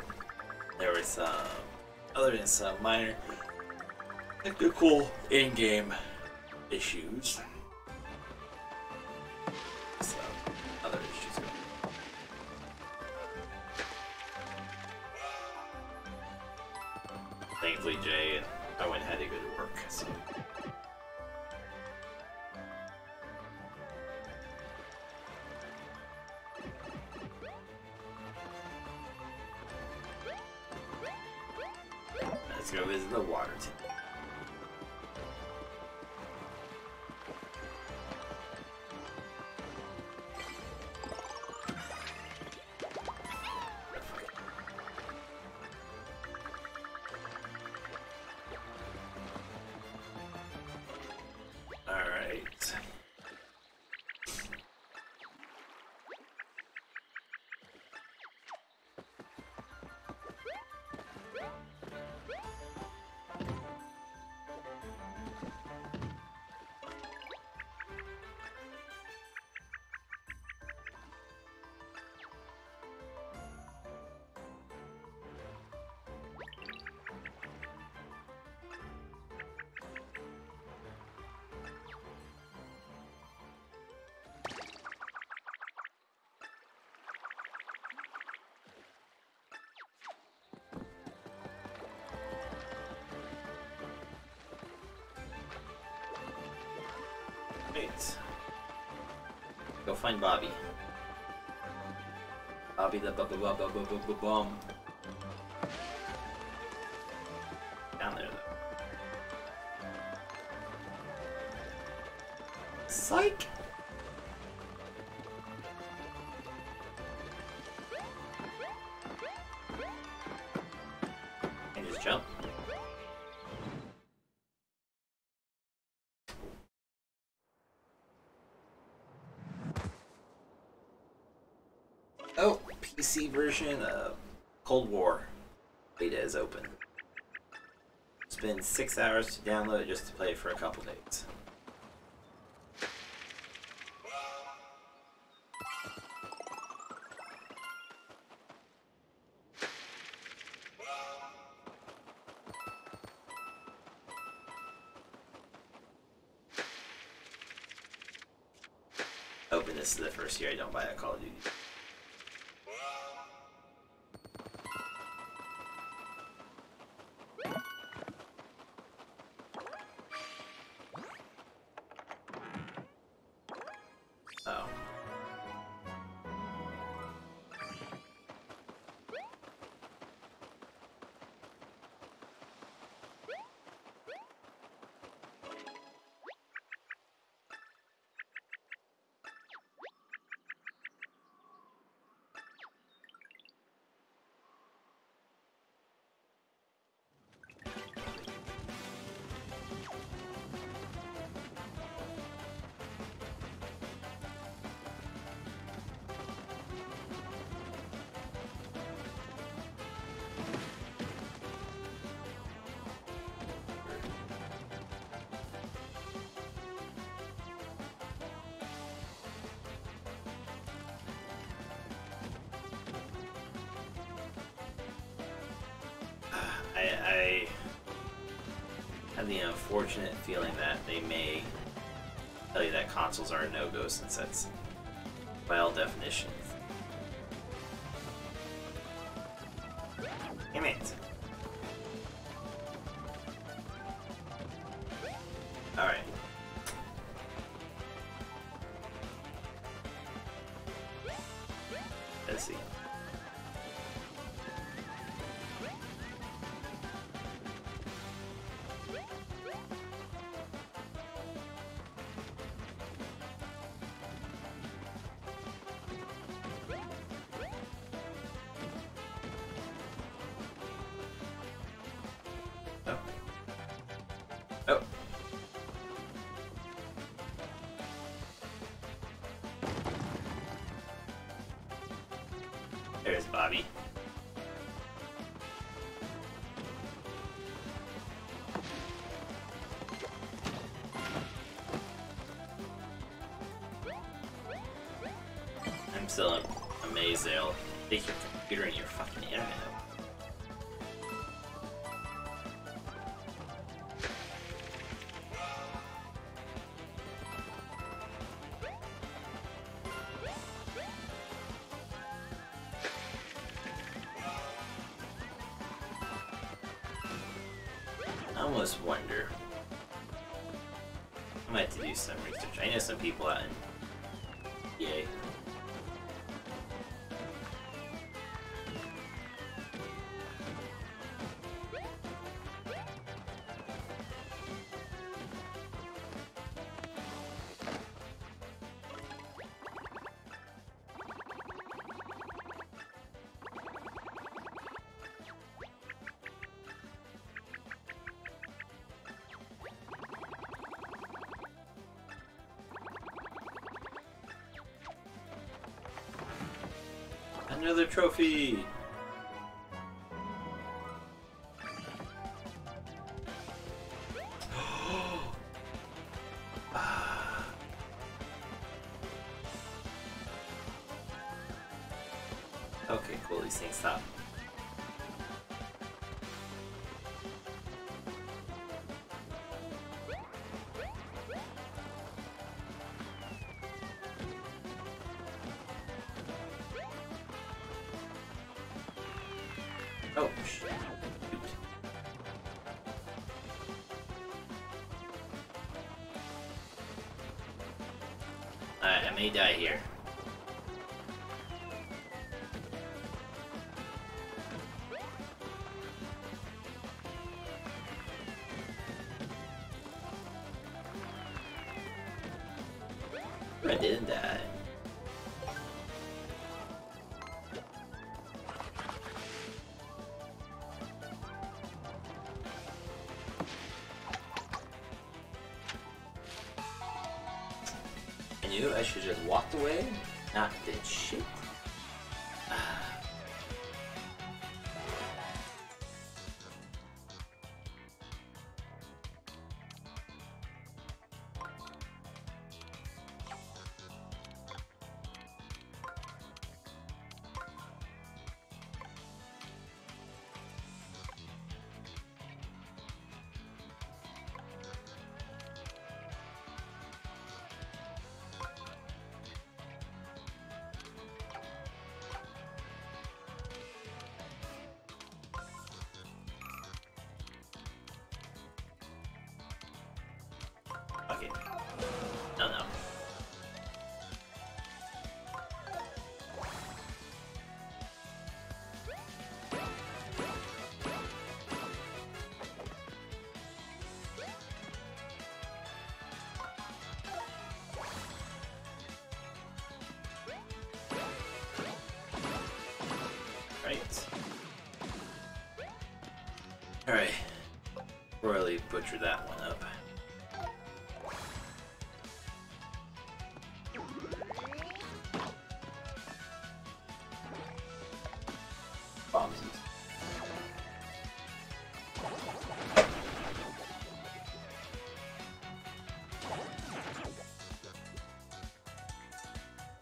There was other than some minor technical in-game issues. Go find Bobby. Bobby the bum. Down there though. Psych! And just jump. PC version of Cold War beta is open. It's been 6 hours to download it just to play for a couple days. Open this to the first year I don't buy a Call of Duty. The unfortunate feeling that they may tell you that consoles are a no-go since that's by all definitions. Damn it! Alright. Let's see. this, Bobby. I'm still amazed they'll take your computer and your fucking internet. Another trophy! Okay, cool, these things stop. Die here. I didn't die. I should just walked away, not did shit. Alright, royally butchered that one up. Bombs.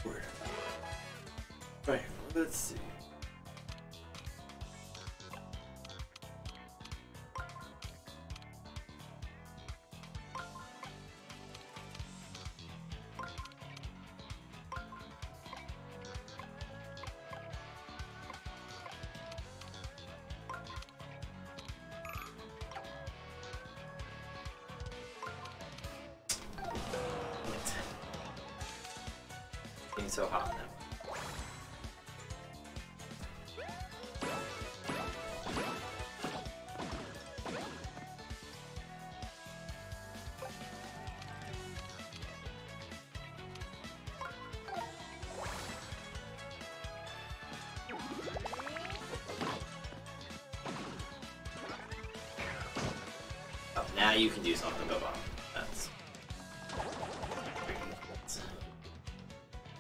Word. Right, let's see. So hot now. Oh, now you can do something go bomb.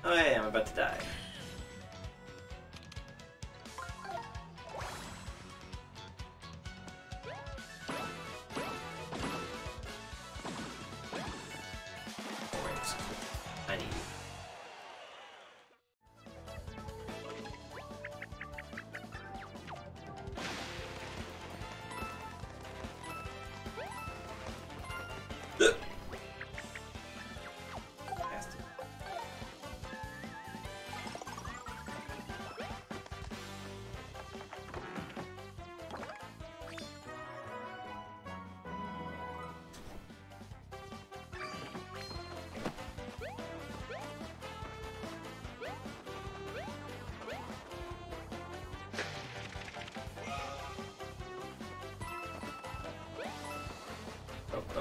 Oh, hey, I'm about to die.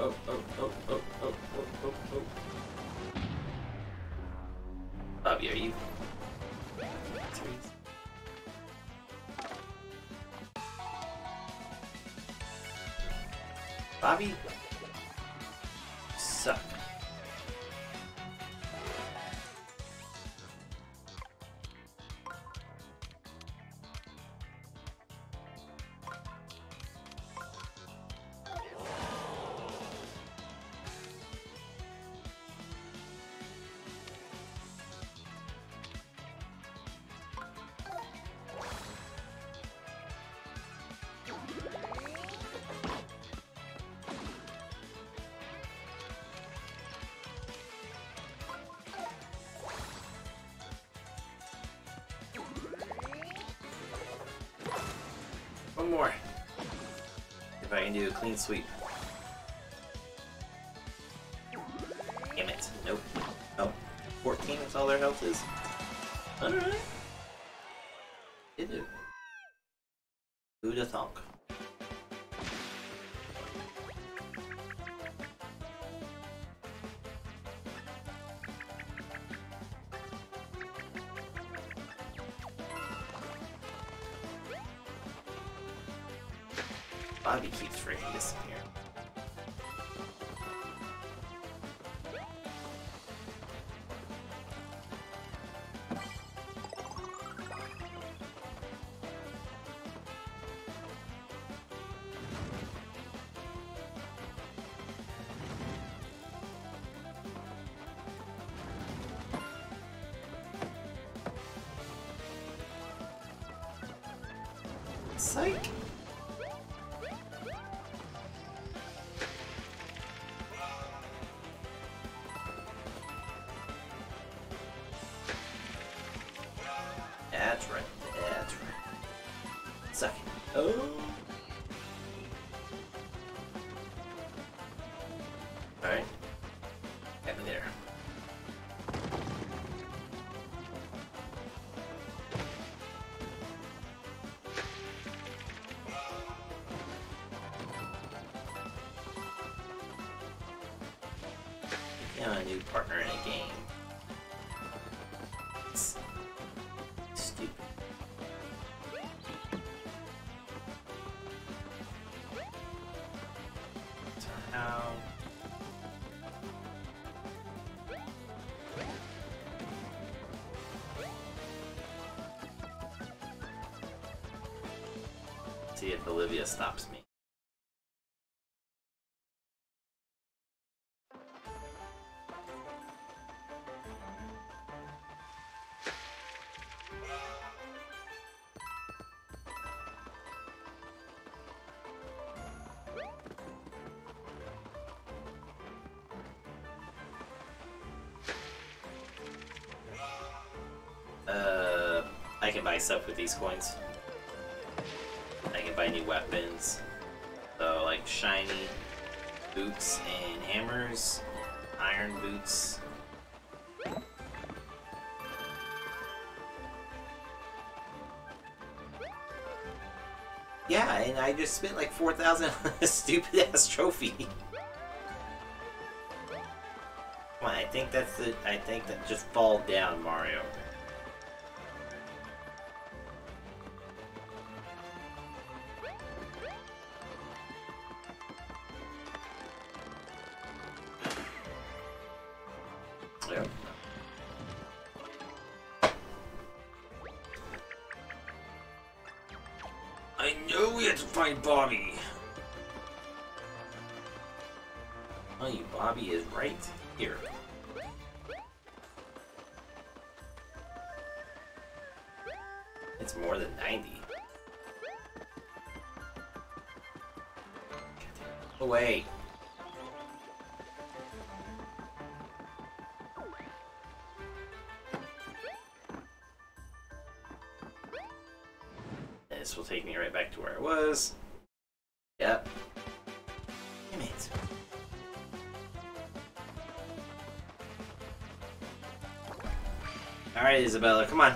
Oh, yeah, you. Bobby suck. More if I can do a clean sweep. Damn it. Nope. Oh, 14 is all their health is. Alright. Did it. Who'd have thunk? Bobby keeps freaking disappearing. Psych. A new partner in a game. It's stupid. Somehow. See if Olivia stops me. I can buy stuff with these coins. I can buy new weapons. So like shiny boots and hammers, iron boots. Yeah, and I just spent like 4,000 on a stupid ass trophy. Come on, I think that's the, I think that just fall down, Mario. I know we had to find Bobby. Oh, you Bobby is right here. It's more than 90. Get away. This will take me right back to where I was. Yep. Damn it. Alright, Isabella, come on.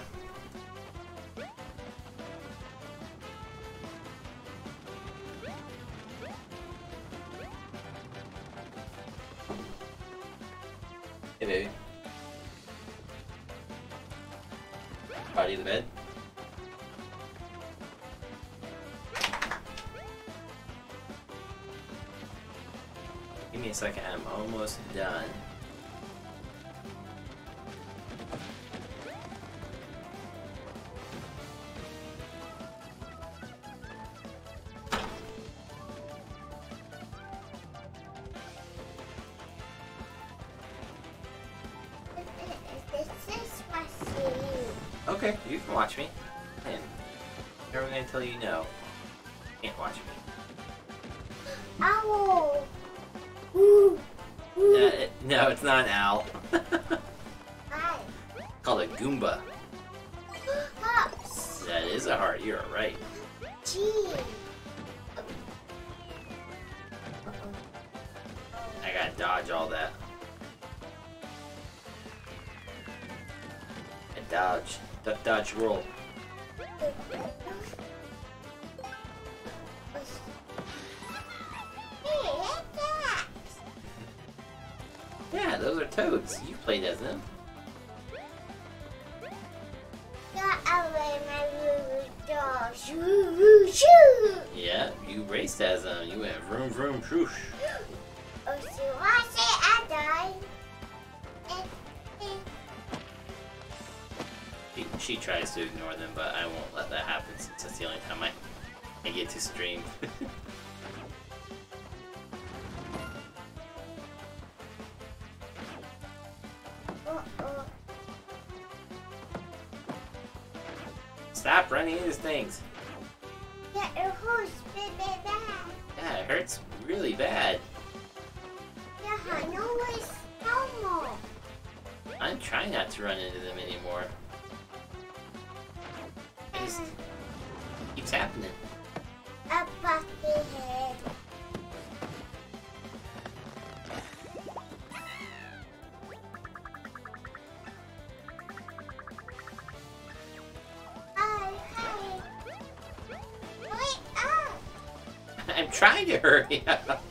Okay. Body in the bed. Give me a second, I'm almost done. Okay, you can watch me. And never gonna tell you no. You can't watch me. Owl! Ooh, ooh. No, it's not an owl. Hi. Called a Goomba. Pops. That is a heart, you're right. Gee. I gotta dodge all that. I dodge. Duck, dodge, roll. Yeah, those are toads. You played as them. Got away my little dog. Shoo, shoo. Yeah, you raced as them. You went vroom, vroom, shoosh. Oh, so I say I died. She tries to ignore them, but I won't let that happen since that's the only time I get to stream. Stop running into things! Yeah, it hurts really bad. Yeah, it hurts really bad. Yeah, no way, no more. I'm trying not to run into them anymore. Keeps happening. Up off the head. Hi, hi. Wait up. I'm trying to hurry up.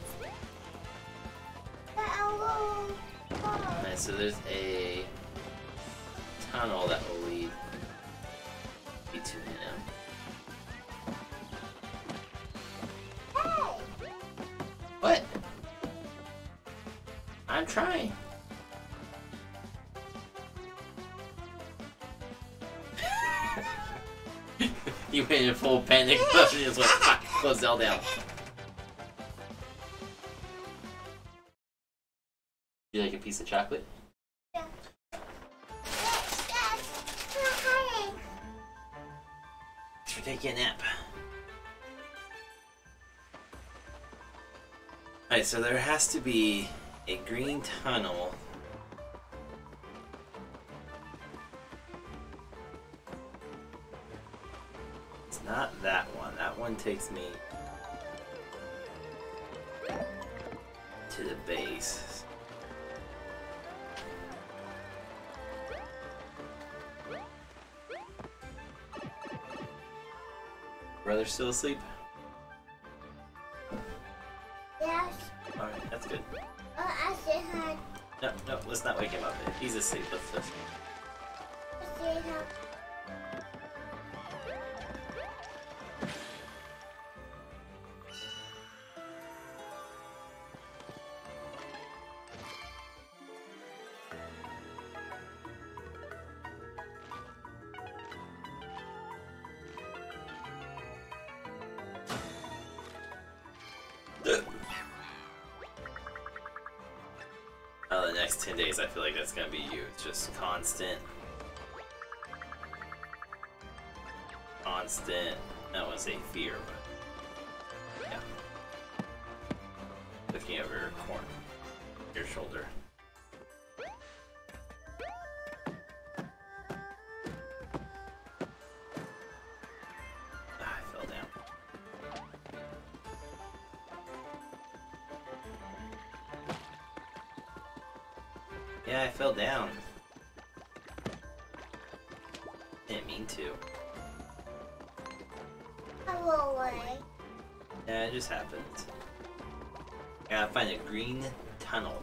Alright, so there's a tunnel that will lead. What? I'm trying. You went in full panic, but you just went, fuck, close it all down. You like a piece of chocolate? Take a nap. Alright, so there has to be a green tunnel. It's not that one. That one takes me to the base. Brother still asleep? Yes. Alright, that's good. Oh, I say hi. No, no, let's not wake him up. If he's asleep, let's just... I say hi. Next 10 days, I feel like that's gonna be you. It's just constant. I don't want to say fear, but yeah. Looking over your corner, your shoulder. Yeah, I fell down. Didn't mean to. Hello, way. Yeah, it just happened. I gotta find a green tunnel.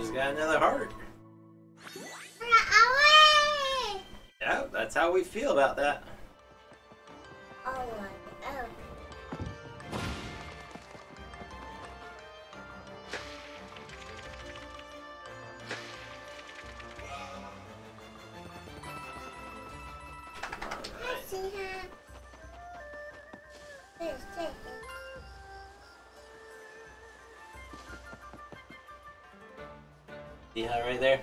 just got another heart. Away! Yeah, that's how we feel about that. Oh, oh. See how right there?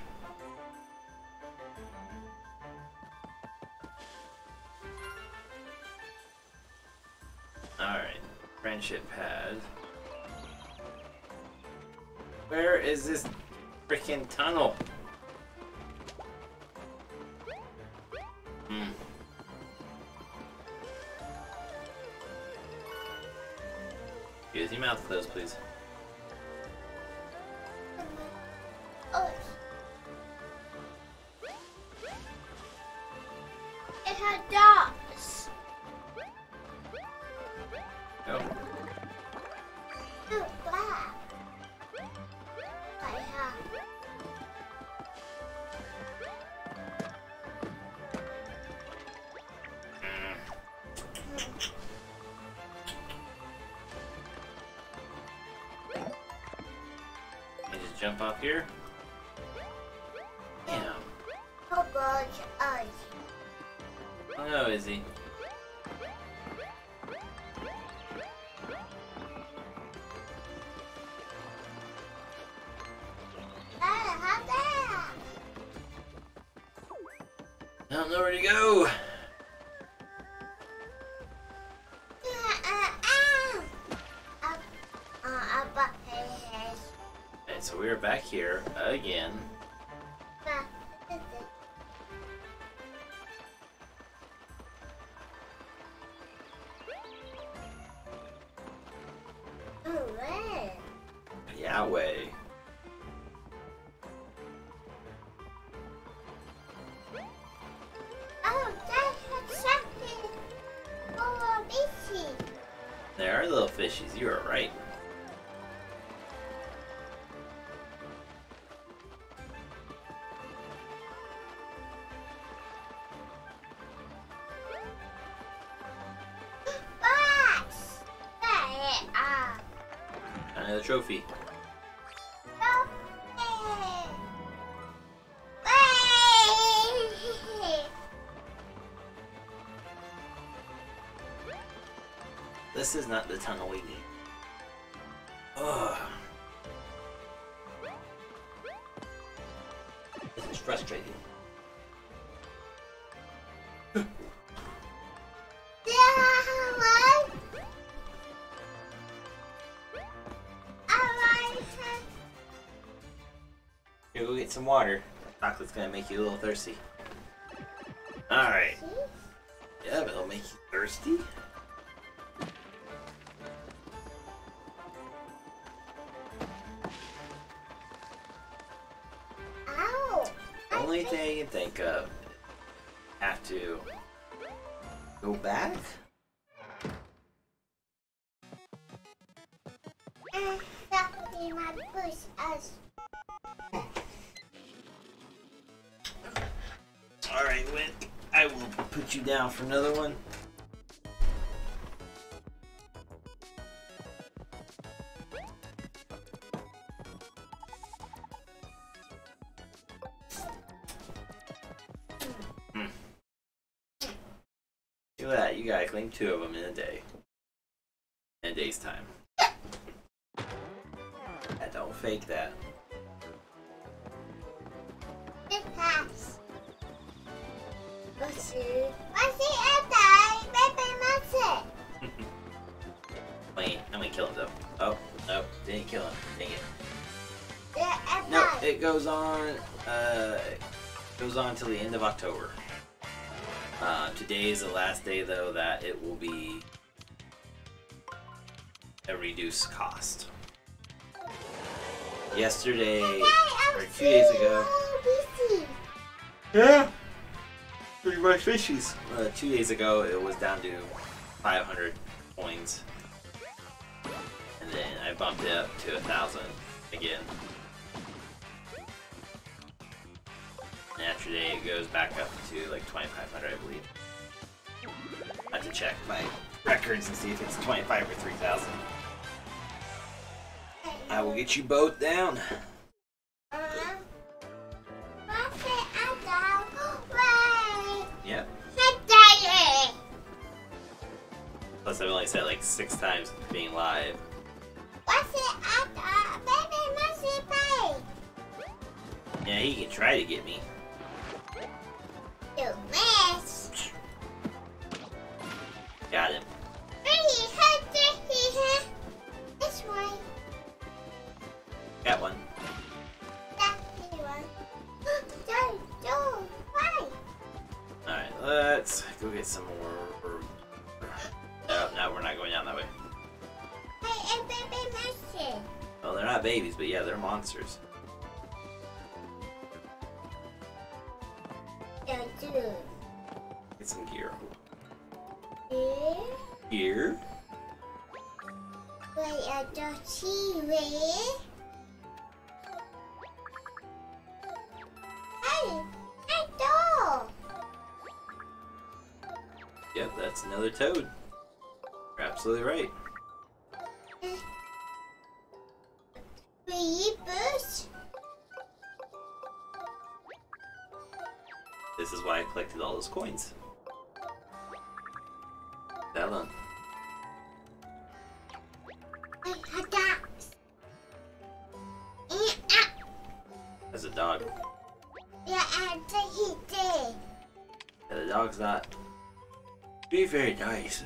Alright, friendship pad. Where is this freaking tunnel? Use your mouth closed, please. Oh. It had dots. Oh. Look back. I have. Can you just jump off here? Oh, is he? I don't know where to go. Okay, so we're back here again. Another trophy. This is not the tunnel we need. Ugh. This is frustrating. Some water. Chocolate's gonna make you a little thirsty. Alright. Yeah, but it'll make you thirsty? Ow! Only thing I can think of. Have to go back? You down for another one. Look at that, you gotta clean 2 of them in a day. In a day's time. I don't fake that. It passed. Let's see. I'm gonna kill him though. Oh, no, didn't kill him. Dang it. No, it goes on till the end of October. Today is the last day though that it will be a reduced cost. Yesterday, or 2 days ago. Yeah. Pretty much fishies. 2 days ago, it was down to 500 coins, and then I bumped it up to 1,000 again. And after today, it goes back up to like 2,500, I believe. I have to check my records and see if it's 2,500 or 3,000. I will get you both down. Yep. Plus, I've only said like 6 times being live. Yeah, he can try to get me. You missed. Got him. This one. Got one. Alright, let's go get some more. No, no, we're not going down that way. Well, they're not babies, but yeah, they're monsters. Get some gear. Gear? Wait, I don't see where. Yep, that's another toad. You're absolutely right. This is why I collected all those coins. That one. That's a dog. Yeah, I think he did. Yeah, the dog's not. Be very nice.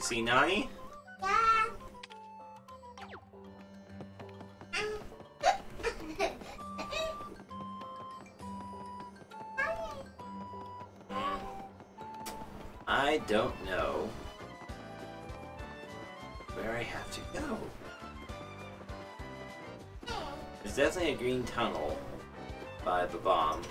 See Nani? Yeah. I don't know where I have to go. There's definitely a green tunnel by the bomb.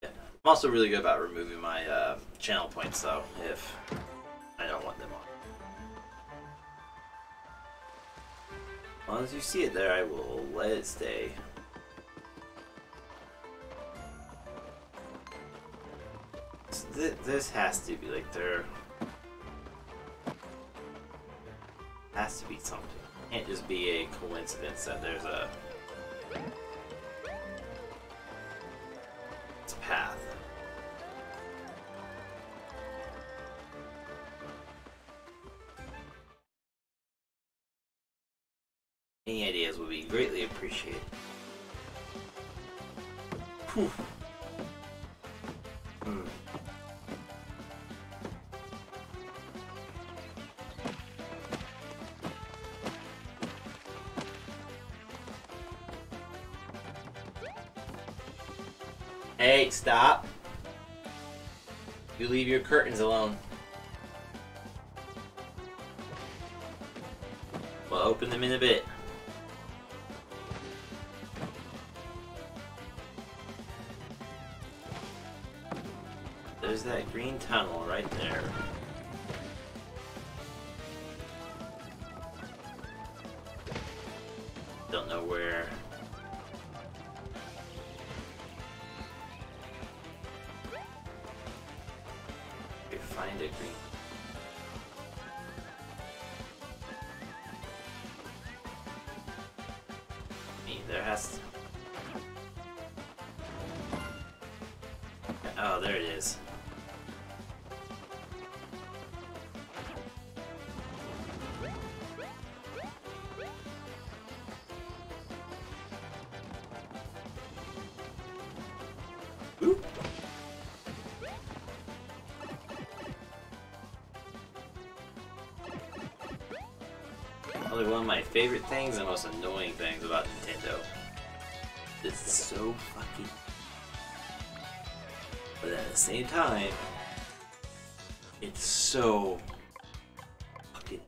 I'm also really good about removing my channel points, though, if I don't want them on. As long as you see it there, I will let it stay. So this has to be like there. Has to be something. It can't just be a coincidence that there's a path. Any ideas would be greatly appreciated. Whew. Hey, stop. You leave your curtains alone. We'll open them in a bit. There's that green tunnel right there. Don't know where. Oh, there it is. Oop. Probably one of my favorite things and most annoying things about Nintendo. This is so fucking... But at the same time, it's so fucking...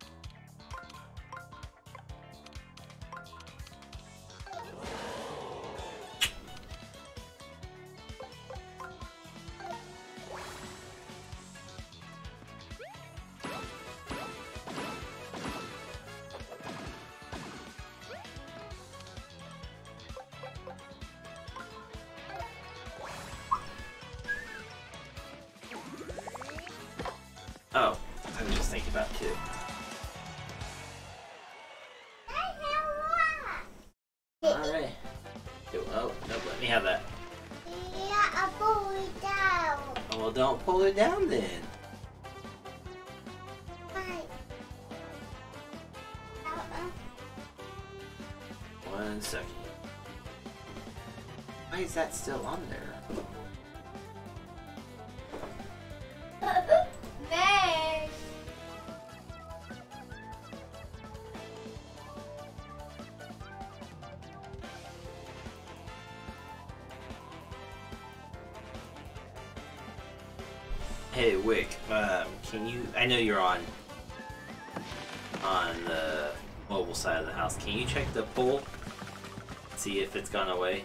Pull her down then. One second. Why is that still on there? Hey Wick, can you? I know you're on the mobile side of the house. Can you check the pool? See if it's gone away.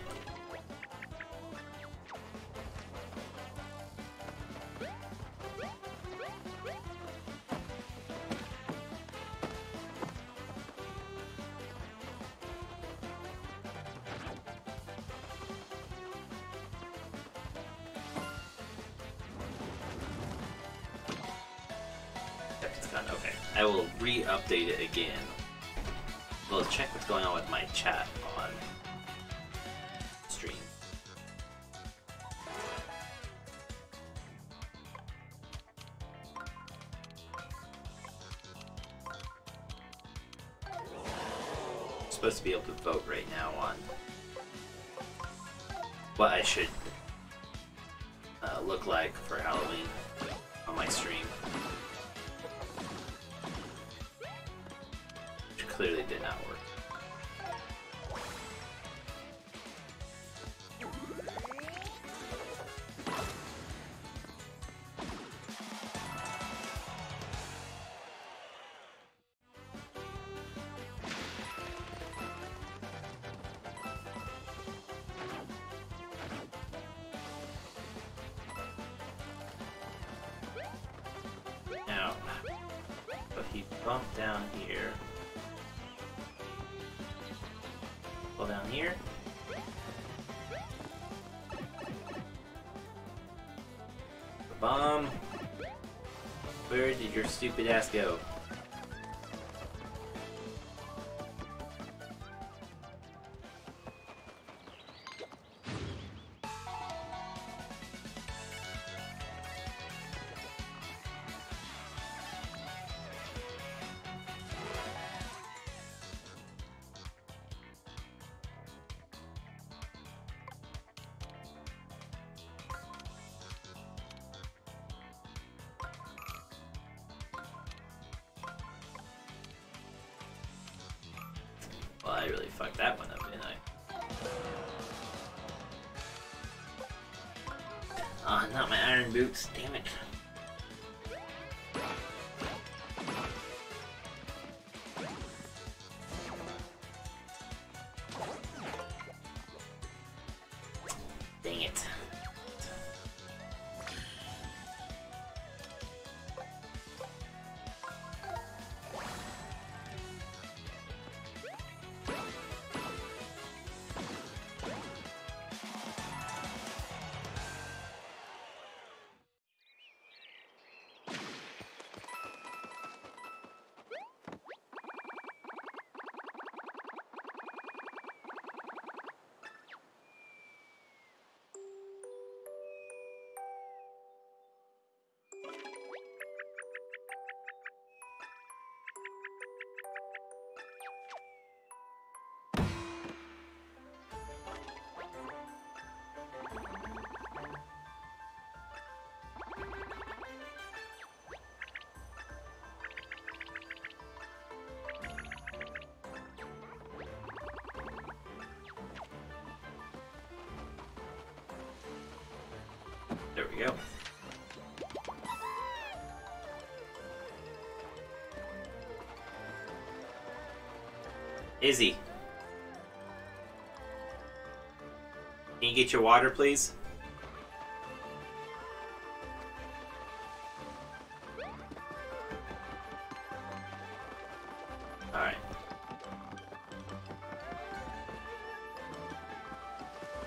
Update it again. Well, let's check what's going on with my chat on stream. I'm supposed to be able to vote right now on what I should look like for Halloween on my stream. Clearly did not work. Now, but he bumped down here. Down here. Bomb. Where did your stupid ass go? I really fucked that one up, didn't I? Ah, oh, not my iron boots, damn it. Dang it. Izzy. Can you get your water, please? Alright.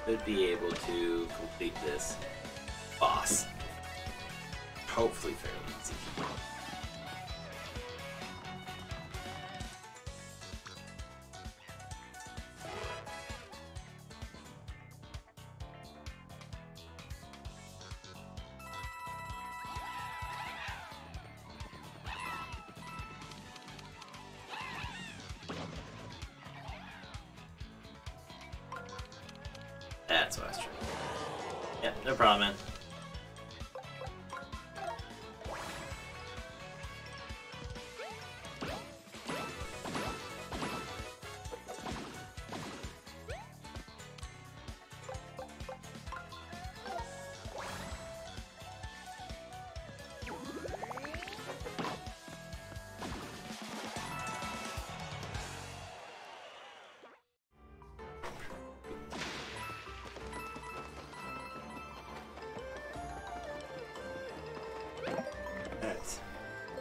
Should be able to complete this boss. Hopefully fairly easy. That's what I was trying. Yep, no problem, man.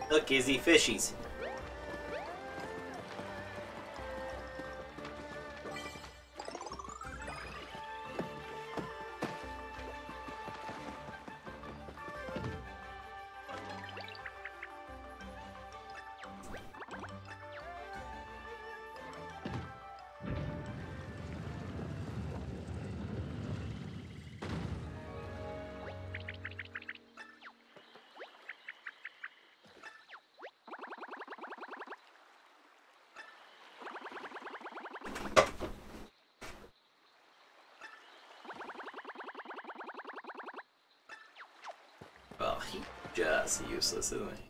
Look, Izzy, fishies. Well, he's just useless, isn't he?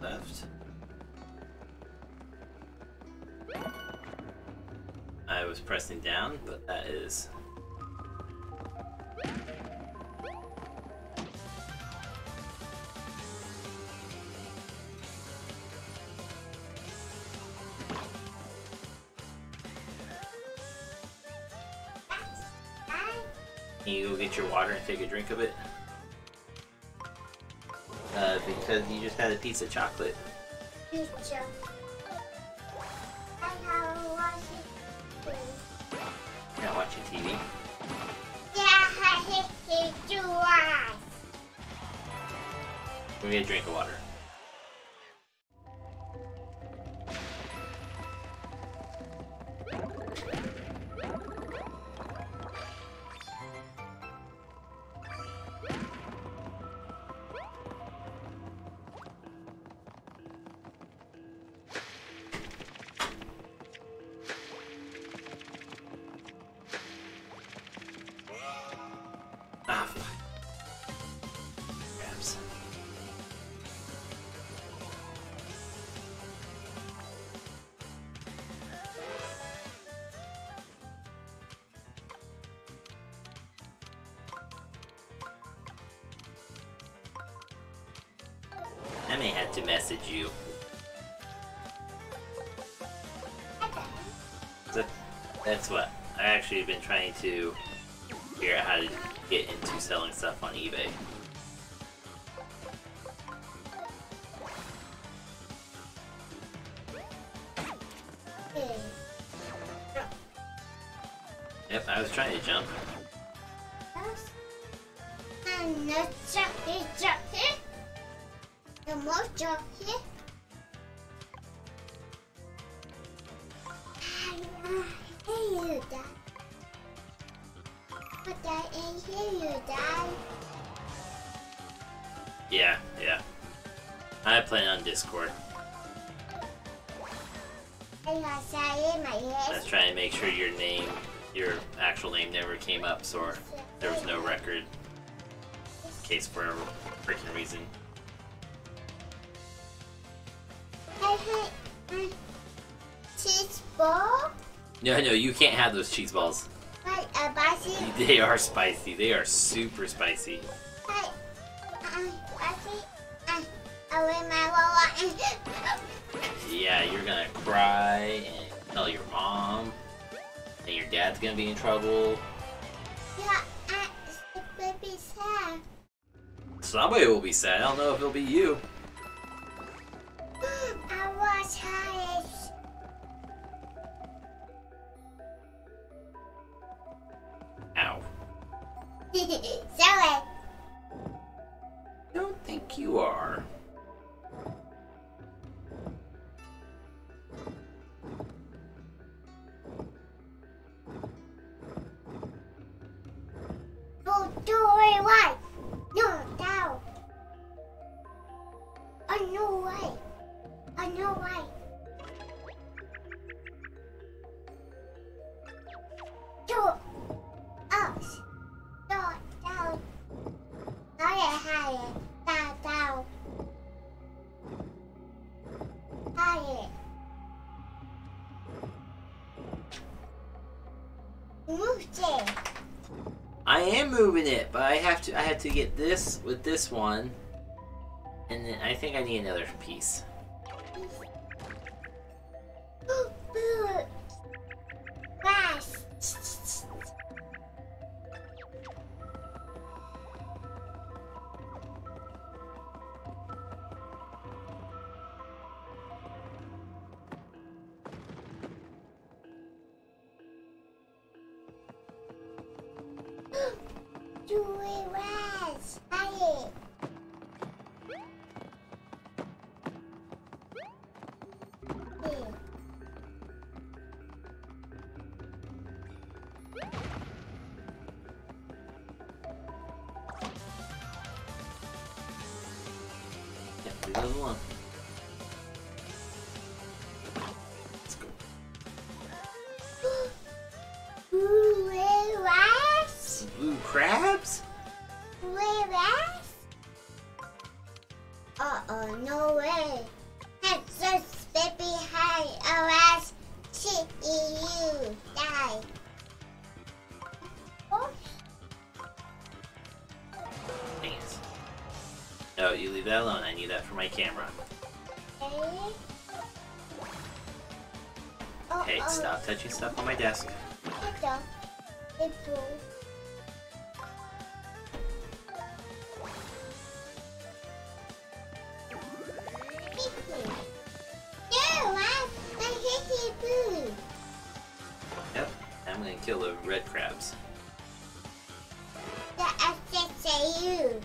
Left. I was pressing down, but that is... Can you go get your water and take a drink of it? Because you just had a piece of chocolate. Pizza. I gotta watch TV. You're not watching TV? Yeah, I hate to do it. We're gonna drink of water. I may have to message you. That's what I actually have been trying to figure out how to get into selling stuff on eBay. Yep, I was trying to jump. Jump here. I hear you, Dad. But I ain't hear you, Dad. Yeah, yeah. I play on Discord. I was trying to make sure your name, your actual name never came up, so there was no record. In case for a freaking reason. I hate my cheese ball. No, you can't have those cheese balls. Like spicy? They are spicy. They are super spicy. Yeah, you're gonna cry and tell your mom, and your dad's gonna be in trouble. Yeah, I be sad. Somebody will be sad. I don't know if it'll be you. I was tired. Ow. Sorry. Don't think you are. Oh, don't worry. No, no. I know why. I know why. Two ups. Down, down. Higher, down, down. Higher. Move it. I am moving it, but I have to get this with this one. And then I think I need another piece. Touching stuff on my desk. It's blue. No, I hate blue. Yep, I'm gonna kill the red crabs. The FSAU.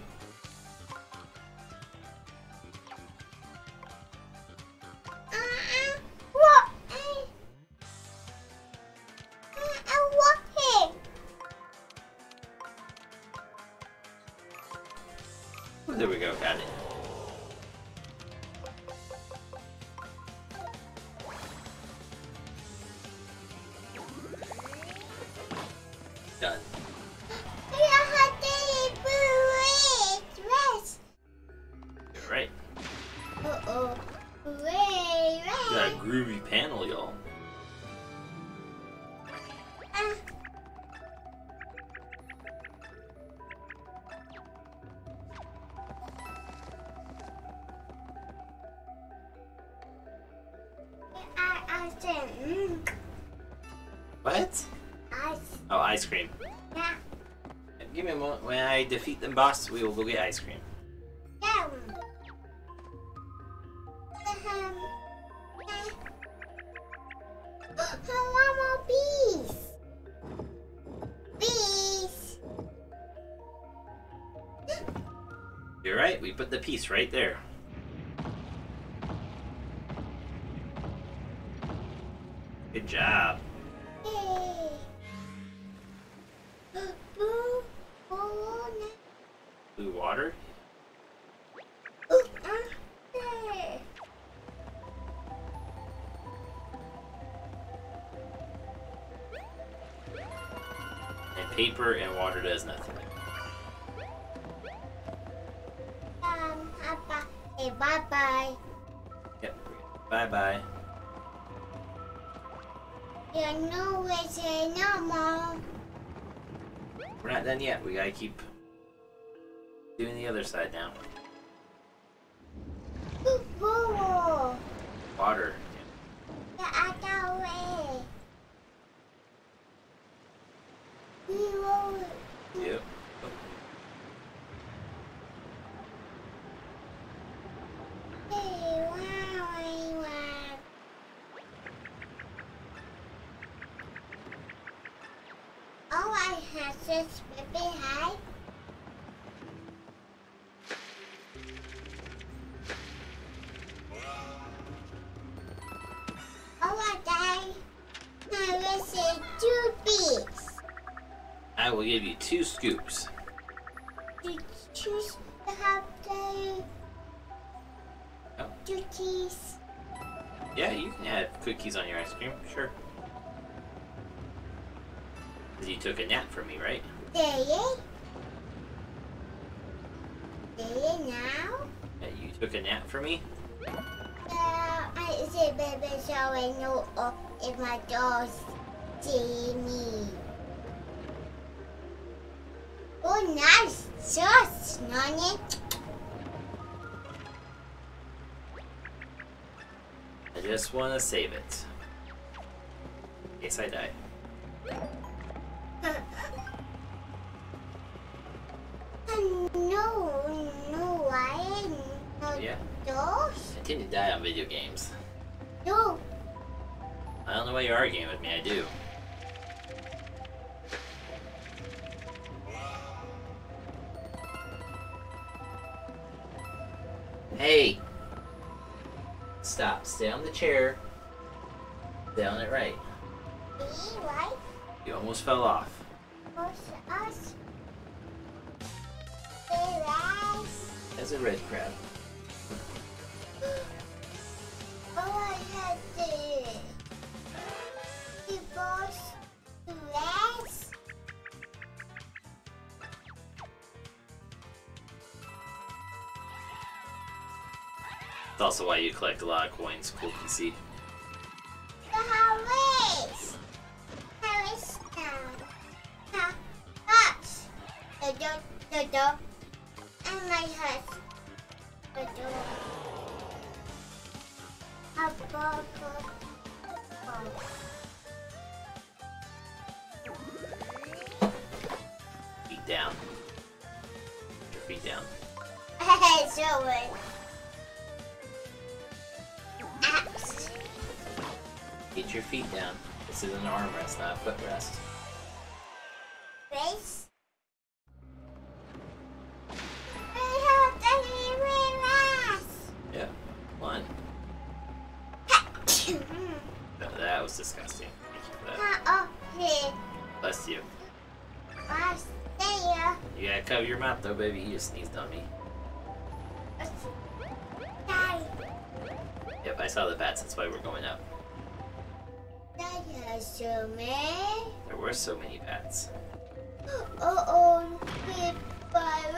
Defeat them, boss, we will go get ice cream. Peace. You're right, we put the piece right there. Good job. and paper and water does nothing. Hey, bye-bye. Yep, bye-bye. Your new is normal. We're not done yet. We gotta keep doing the other side now. Ooh. Water. The other way. Yep. Oh. Oh, I have this baby high. Oh, I received 2 beaks. I will give you 2 scoops. You choose to have the... Oh. Cookies. Yeah, you can add cookies on your ice cream, sure. Because you took a nap from me, right? Did you now? Yeah, you took a nap from me? I see baby showing you up if my dogs see me. Oh, nice sauce, Nani. I just want to save it. In case I die. No, I didn't know those. I tend to die on video games. No. I don't know why you're arguing with me, I do. Hey! Stop. Stay on the chair. Stay on it right. Right? You almost fell off. That's a red crab. Oh, I had the boss dress. That's also why you collect a lot of coins, cool to see. And my husband. A ball. Feet down. Put your feet down. Hey, Joey. Get your feet down. This is an arm rest, not a foot rest. Face? Disgusting. Okay. Bless you. You gotta cover your mouth though, baby. You just sneezed on me. Yep, I saw the bats. That's why we're going up. There were so many bats. Oh, bye-bye.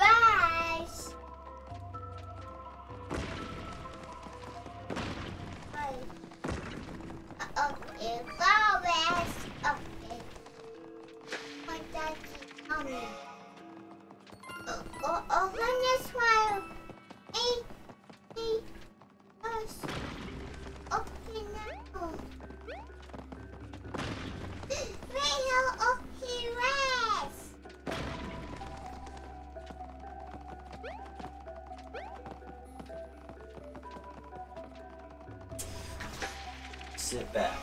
Okay, forest. Okay. My daddy's coming. Oh, goodness, my... Hey, first. Okay, now. Rail, okay, rest. Sit back.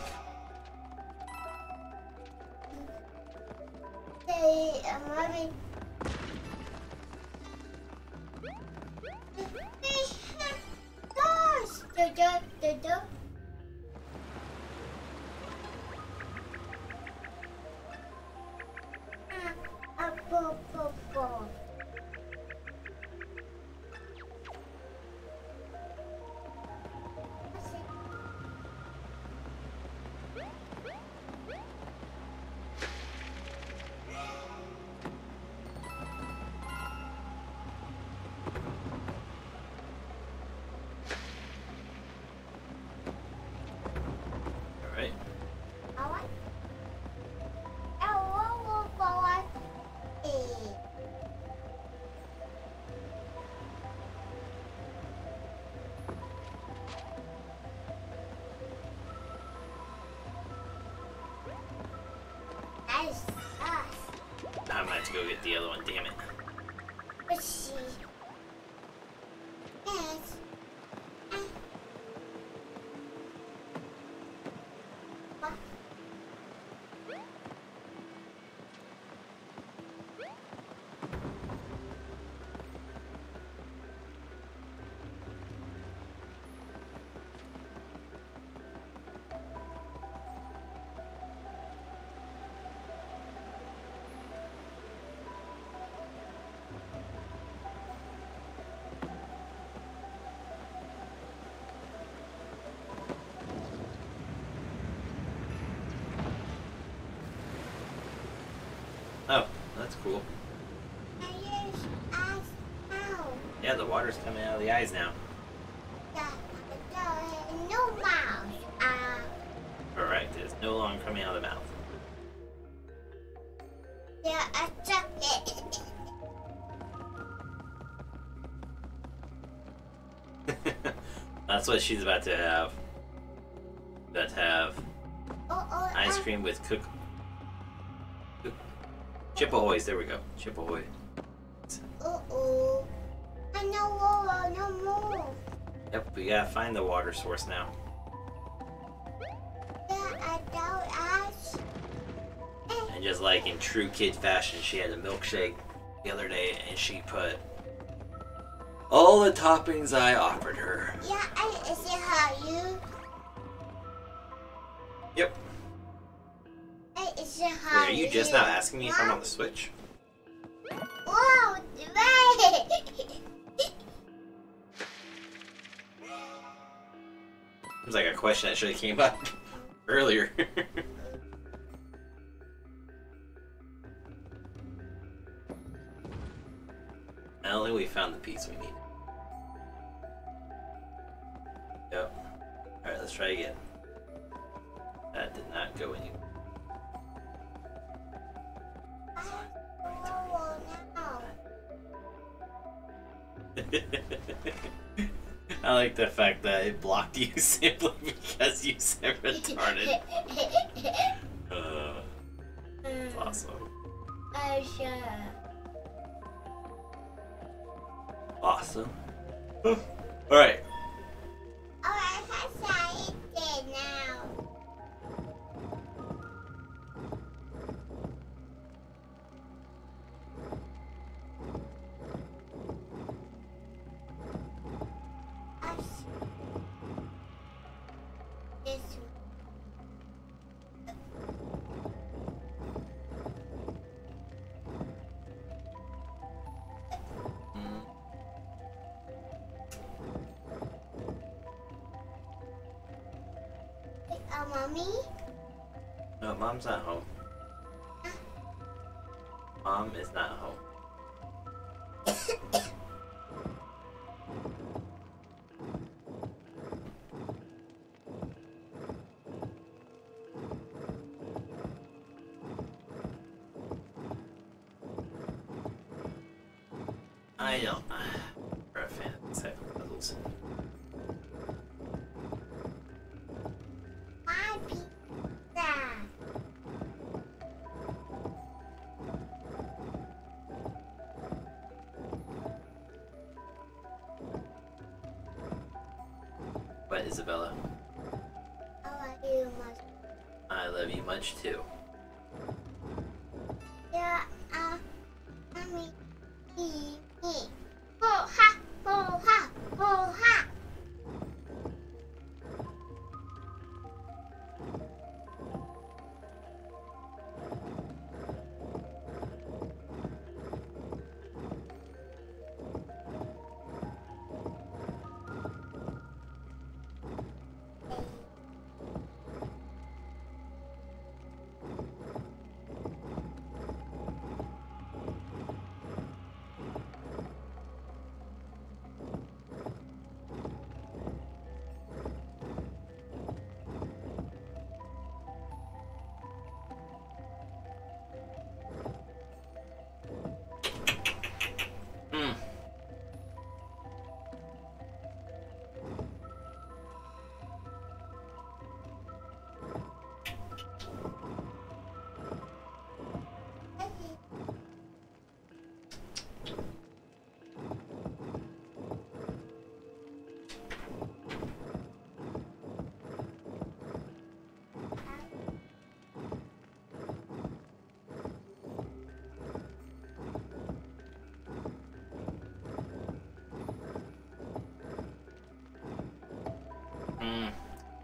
That's us. I'm gonna have to go get the other one, damn it. Let's see. Yes. What? That's cool. Yeah, the water's coming out of the eyes now. No mouth. Alright, it's no longer coming out of the mouth. Yeah, I took it. That's what she's about to have. About to have ice cream with cookies. Chip Ahoy's, there we go. Chip Ahoy. Uh-oh. I know, no more. Yep, we gotta find the water source now. And just like in true kid fashion, she had a milkshake the other day and she put all the toppings I offered her. Yeah, I see how you. Yep. Wait, are you just now asking me if I'm on the Switch? Whoa, seems like a question that should have came up earlier. Not only we found the piece we need. Yep. Alright, let's try again. That did not go anywhere. I like the fact that it blocked you simply because you said retarded. That's awesome. Awesome. Alright. Oh, I saw it there now. Mommy? No, Mom's not home. Mom is not home. I don't. We're a fan of cycle puzzles. Isabella. I love you much too.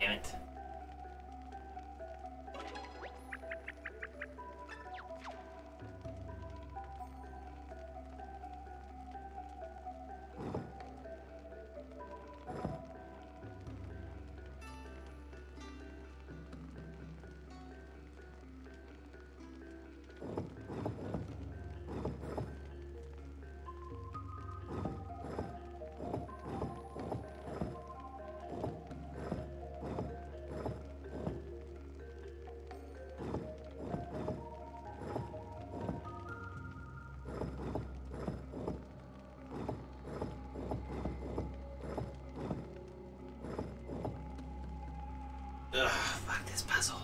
damn it. Ugh, fuck this puzzle.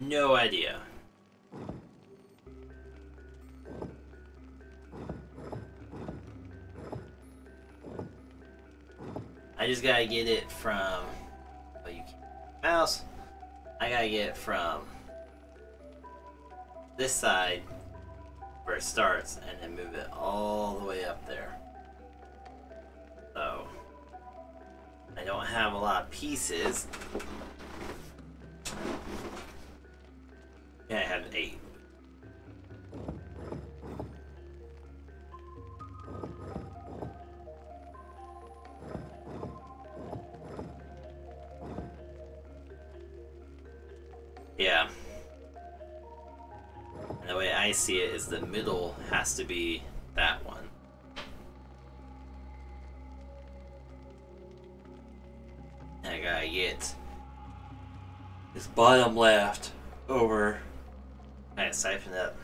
No idea. I just gotta get it from... Oh, you keep the mouse. I gotta get it from... this side, where it starts, and then move it all the way up there. So... I don't have a lot of pieces. Yeah, I have 8. Yeah. And the way I see it is the middle has to be that one. I gotta get this bottom left over. Alright, siphon it up.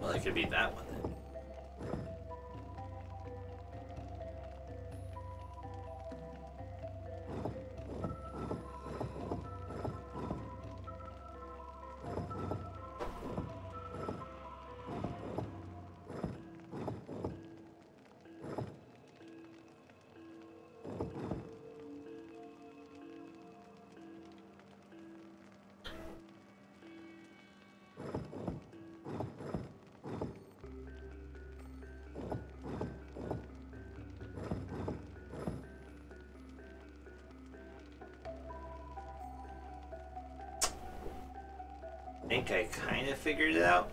Well, it could be that one then. I think I kind of figured it out.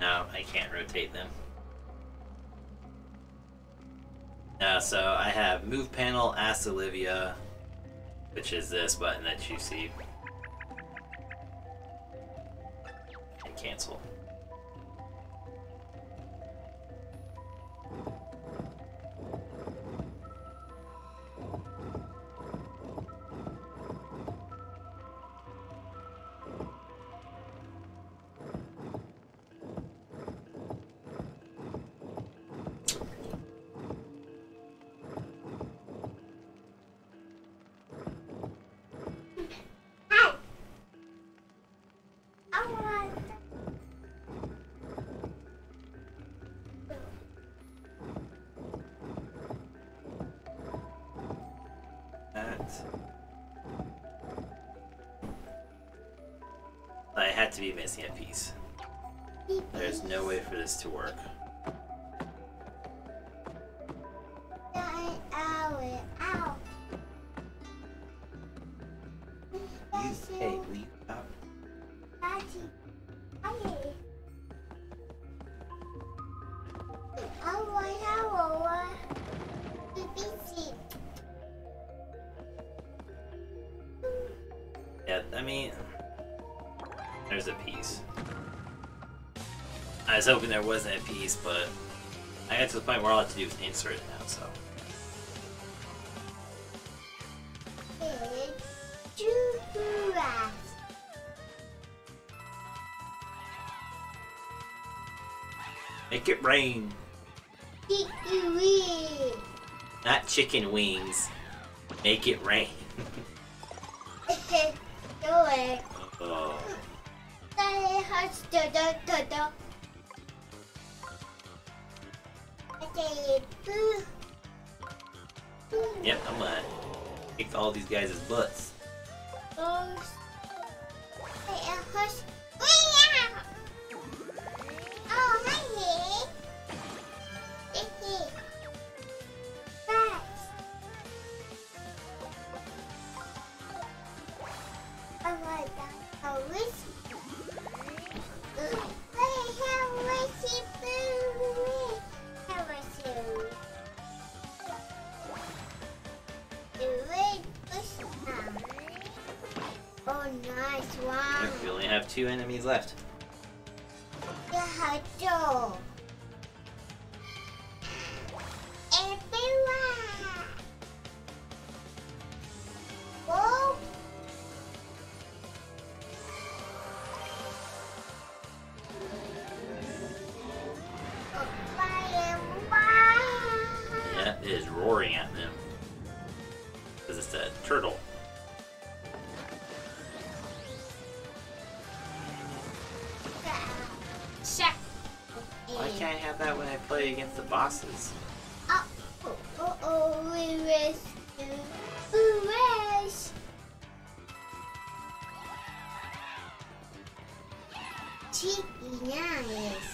No, I can't rotate them. No, so I have move panel, ask Olivia, which is this button that you see, and cancel. had to be missing a piece. There's no way for this to work. I was hoping there wasn't a piece, but I got to the point where all I have to do is insert it now, so. Make it rain! Chicken wings! Not chicken wings. Make it rain. Oh. Yep, I'm gonna kick all these guys' butts. Two enemies left. Yeah, it is roaring at them. Because it's a turtle. That when I play against the bosses. We wish. Chicken nuggets.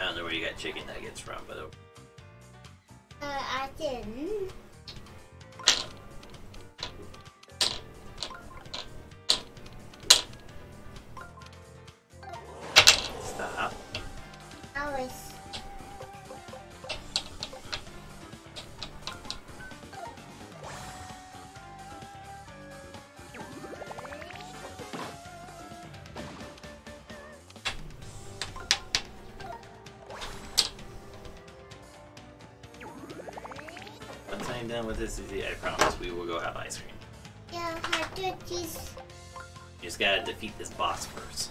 I don't know where you got chicken nuggets from, but I didn't. With this easy, I promise we will go have ice cream. Yeah, I just... You just gotta defeat this boss first.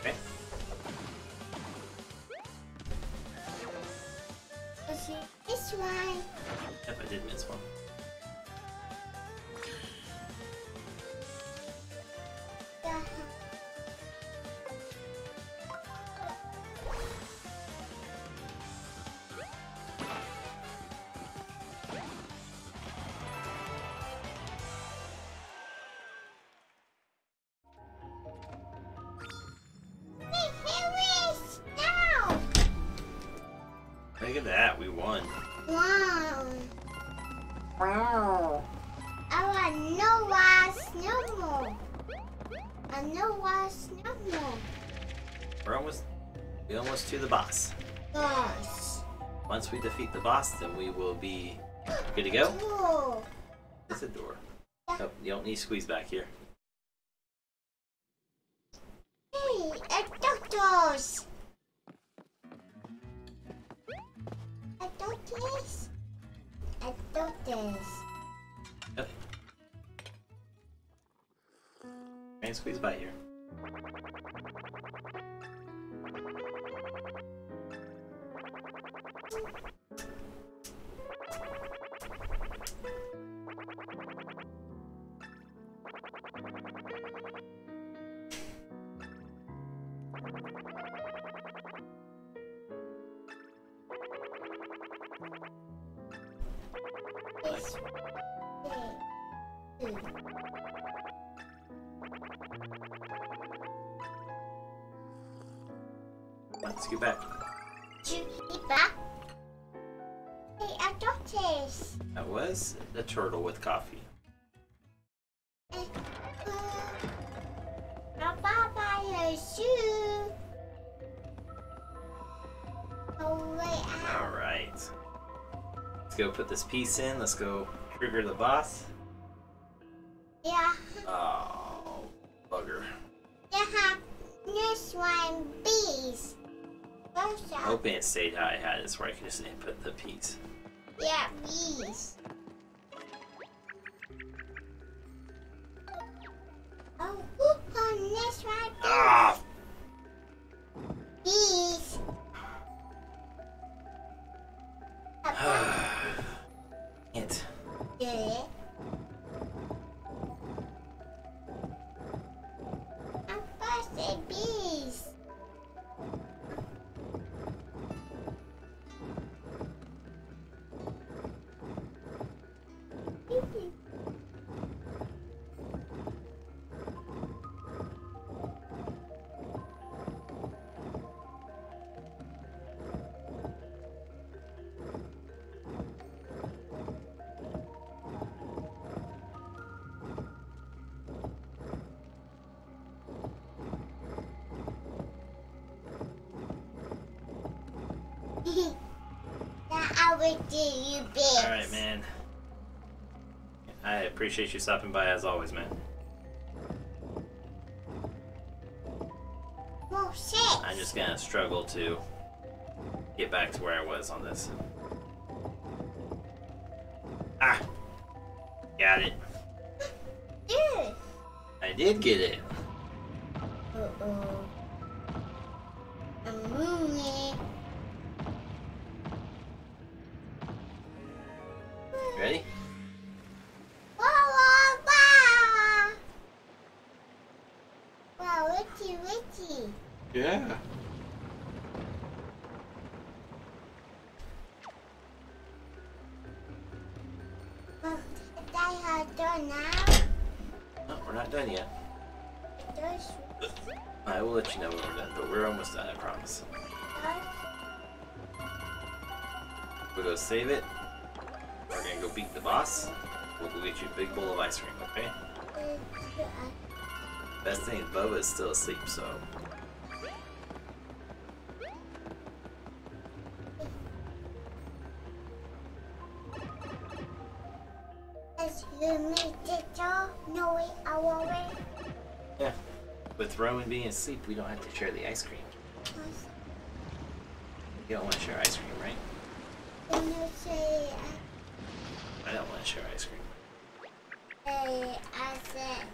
Okay. This one. Yep, I did miss one. Once we defeat the boss, then we will be good to go. Whoa. There's a door. Oh, you don't need to squeeze back here. Hey, a doctor's. Yep. And squeeze by here. Let's get back. Hey, I got this. That was a turtle with coffee. My papa is you. Alright. Let's go put this piece in. Let's go trigger the boss. Yeah. Oh, bugger. Yeah, this one, bees. Hoping it stayed how I had it, where I can just input the piece. Yeah, bees. Oh, whoop on this one. Ah! Bees. It. Yeah. I'm busted bees. Alright, man. I appreciate you stopping by as always, man. Well, shit. I'm just gonna struggle to get back to where I was on this. Ah! Got it. Dude! I did get it. Uh-oh. I'm moving. Ready? Wow, witchy. Yeah. Well, is that how it's done now? No, we're not done yet. I will let you know when we're done, but we're almost done, I promise. We'll go save it. We're gonna go beat the boss. We'll go get you a big bowl of ice cream, okay? Best thing is Bubba is still asleep, so... Yeah. With Rowan being asleep, we don't have to share the ice cream. You don't want to share ice cream, right? I don't want to share ice cream. Hey, I said.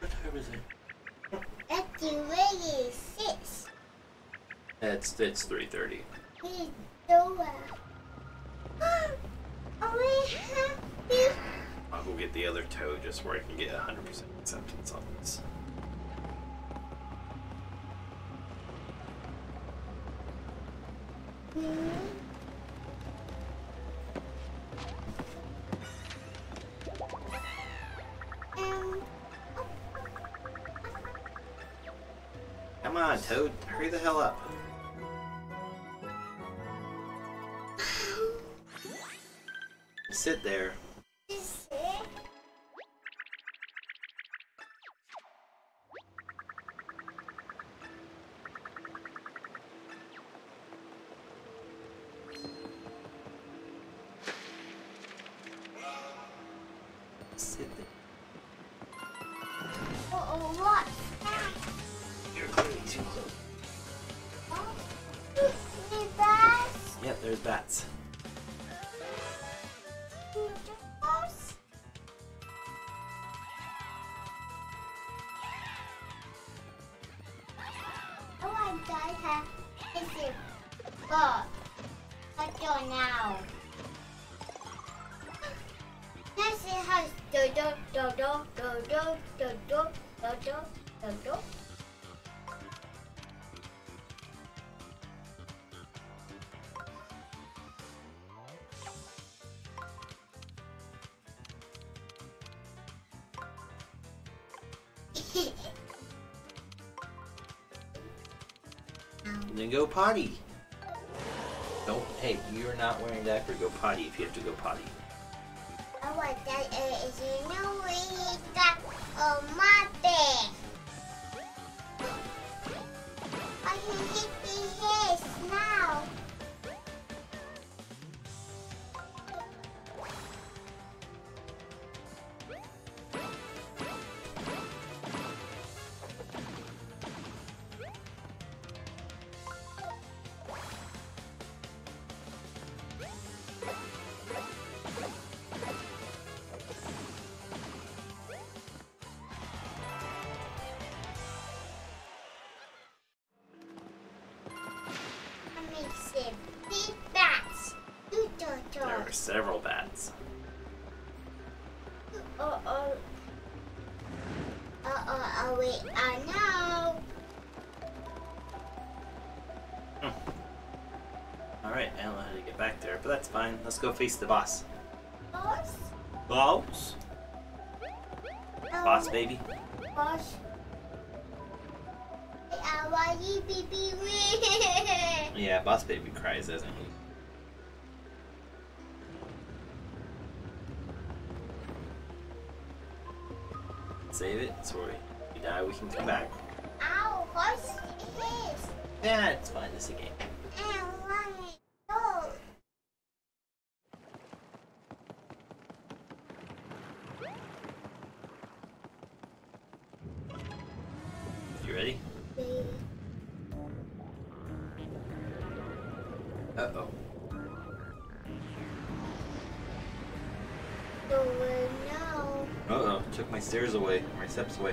What time is it? It's already 6. It's 3:30. He's doing. I'll go get the other toe just where I can get 100% acceptance on this. Come on, Toad. Hurry the hell up. Sit there. and then go potty. Don't, hey, you're not wearing that for go potty if you have to go potty. I want that, you know we got a moppy. I can hit the heads now. Several bats. Wait, I know. All right, I don't know how to get back there, but that's fine. Let's go face the boss. Boss? Boss? Boss, baby. Boss. Yeah, boss baby cries, doesn't he? Save it, sorry. If we die, we can come back. Ow, what's this? Yeah, it's fine, it's a game. I want it gold. You ready? Uh-oh. Took my stairs away, my steps away.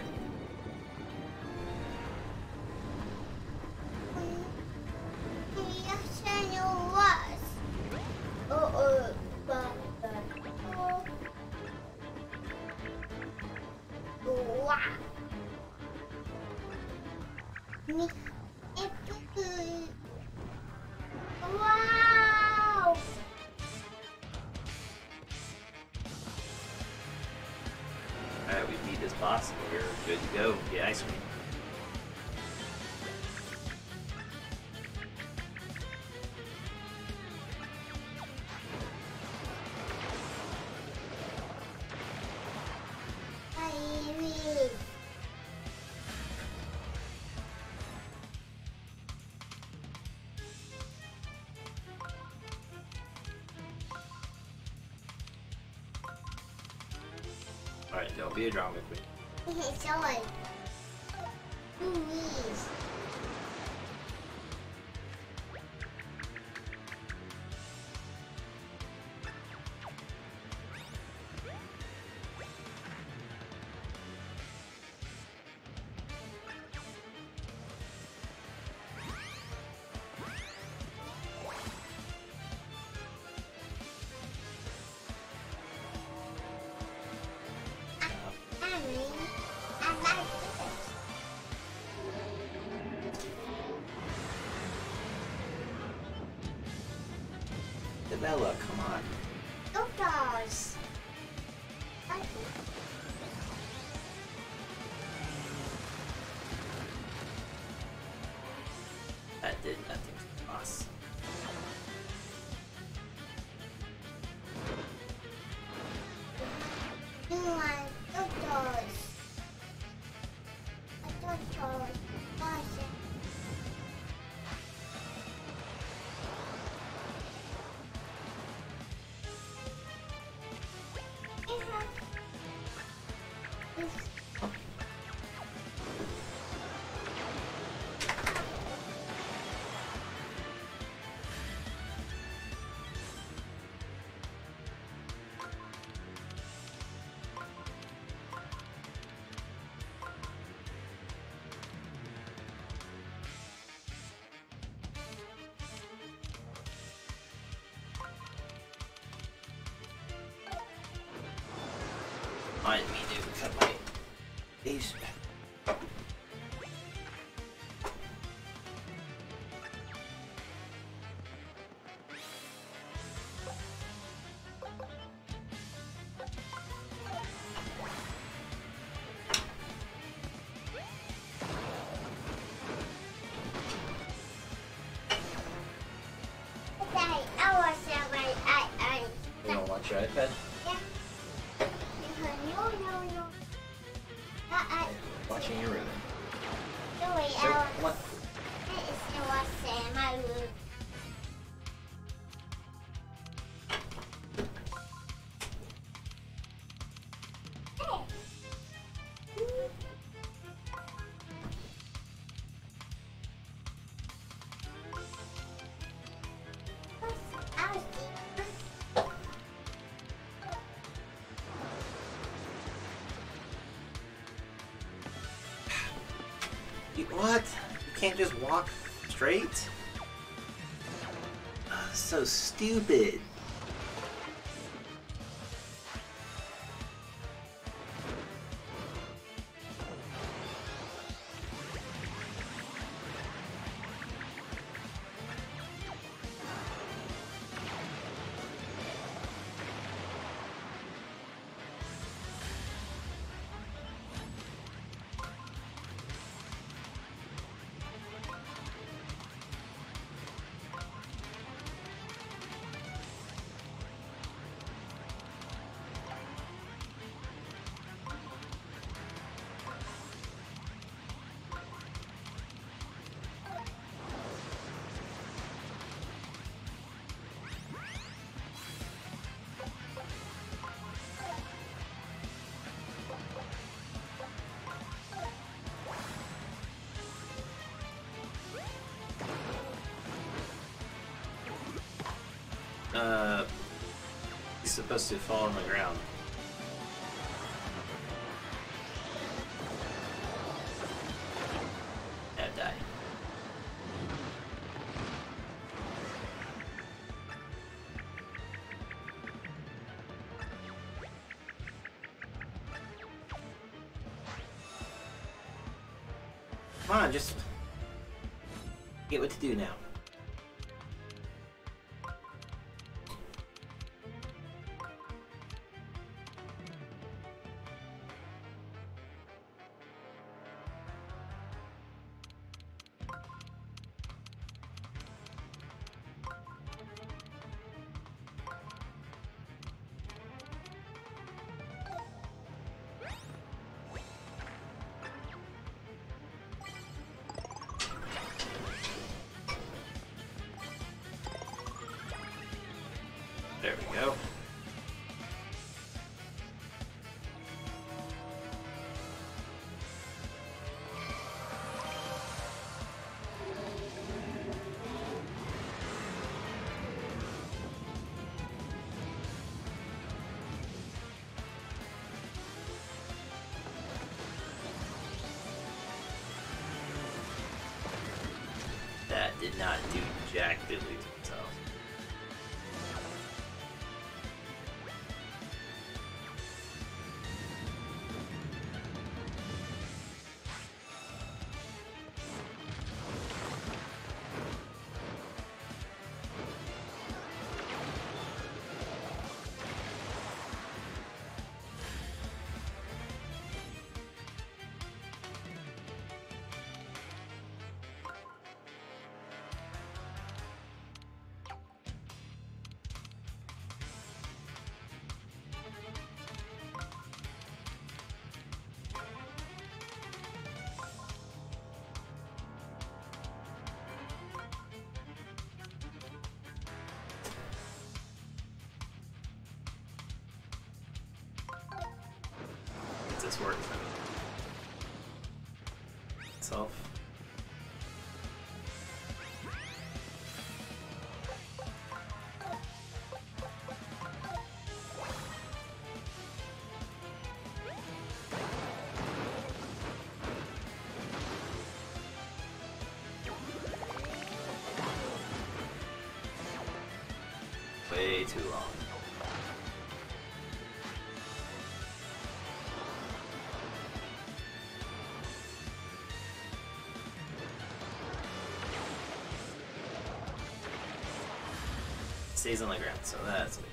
Alright, don't be a drama queen. It's on. Please. Bella, come on. Go dogs. That did nothing to us. You want go dogs. I don't dogs. Remind me to cut my face back. Watching your room. So, what? What? You can't just walk straight? Oh, so stupid. He's supposed to fall on the ground. And die. Come on, just get what to do now. Did not do jack diddly to himself. Work itself. Way too long. Stays on the ground, so that's weird.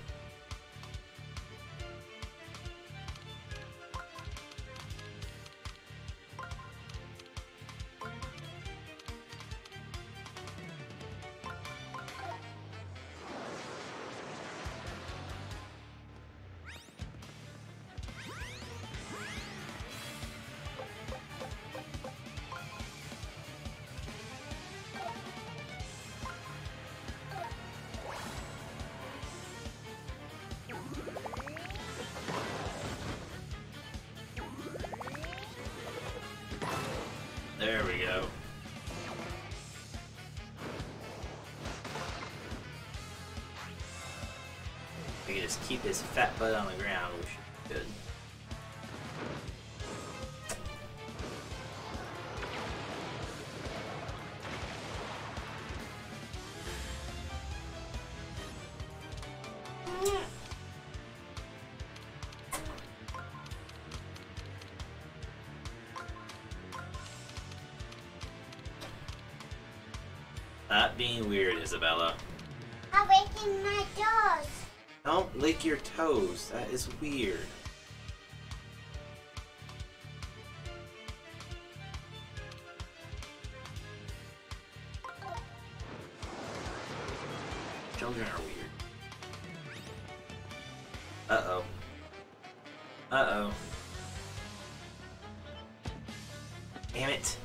There we go. We can just keep his fat butt on the ground, which is good. Being weird, Isabella. I'm licking my toes. Don't lick your toes. That is weird. Children are weird. Uh-oh. Uh-oh. Damn it.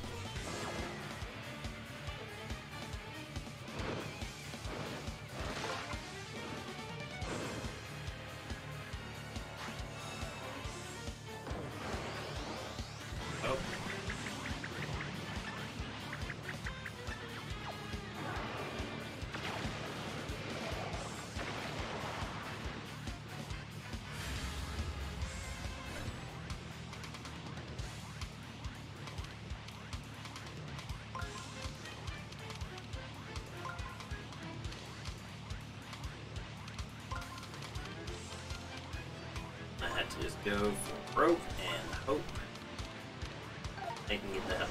Just go for broke and hope they can get the help.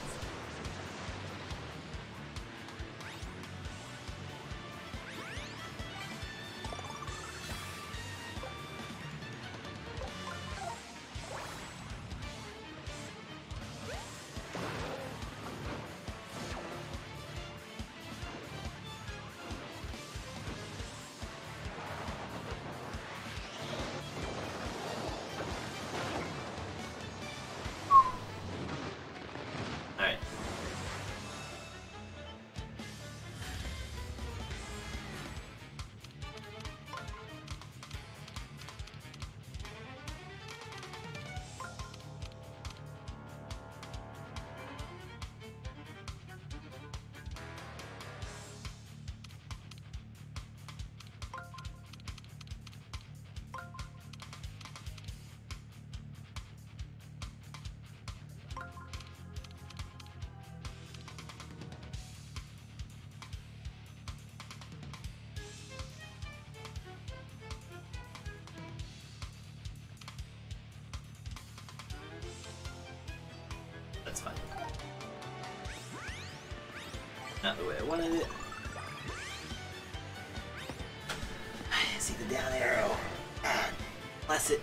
That's fine. Not the way I wanted it. I didn't see the down arrow. Ah, bless it.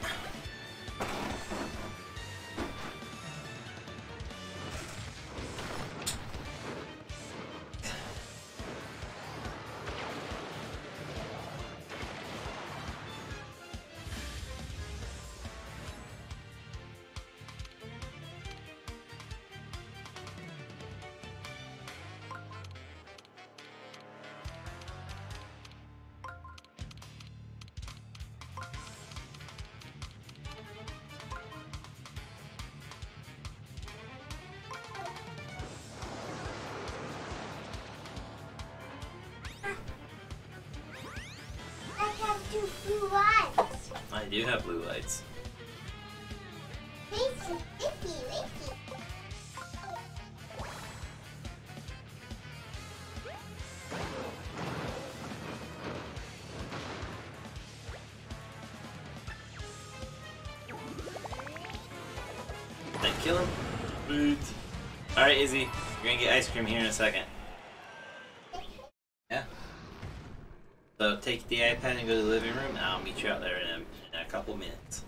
Blue lights. I do have blue lights. Icky. Did I kill him? Boots. Alright, Izzy. You're gonna get ice cream here in a second. So take the iPad and go to the living room, and I'll meet you out there in a couple minutes.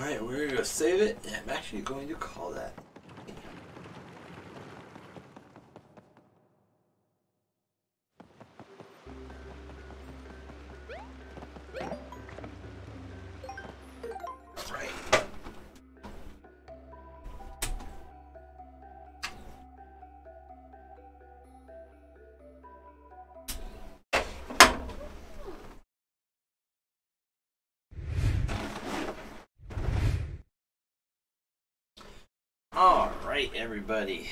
Alright, we're going to save it, and I'm actually going to call that. Alright everybody,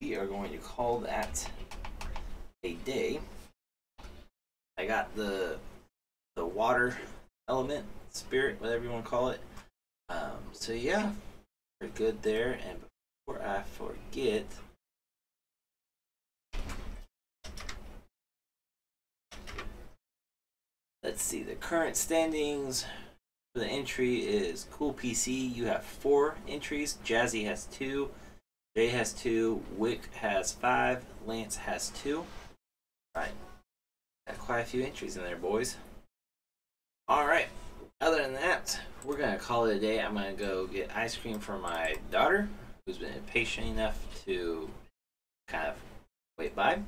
we are going to call that a day. I got the water element, spirit, whatever you want to call it. So yeah, we're good there. And before I forget, let's see, the current standings. The entry is Cool PC. You have 4 entries. Jazzy has 2. Jay has 2. Wick has 5. Lance has 2. Alright. Got quite a few entries in there, boys. Alright. Other than that, we're going to call it a day. I'm going to go get ice cream for my daughter, who's been impatient enough to kind of wait by.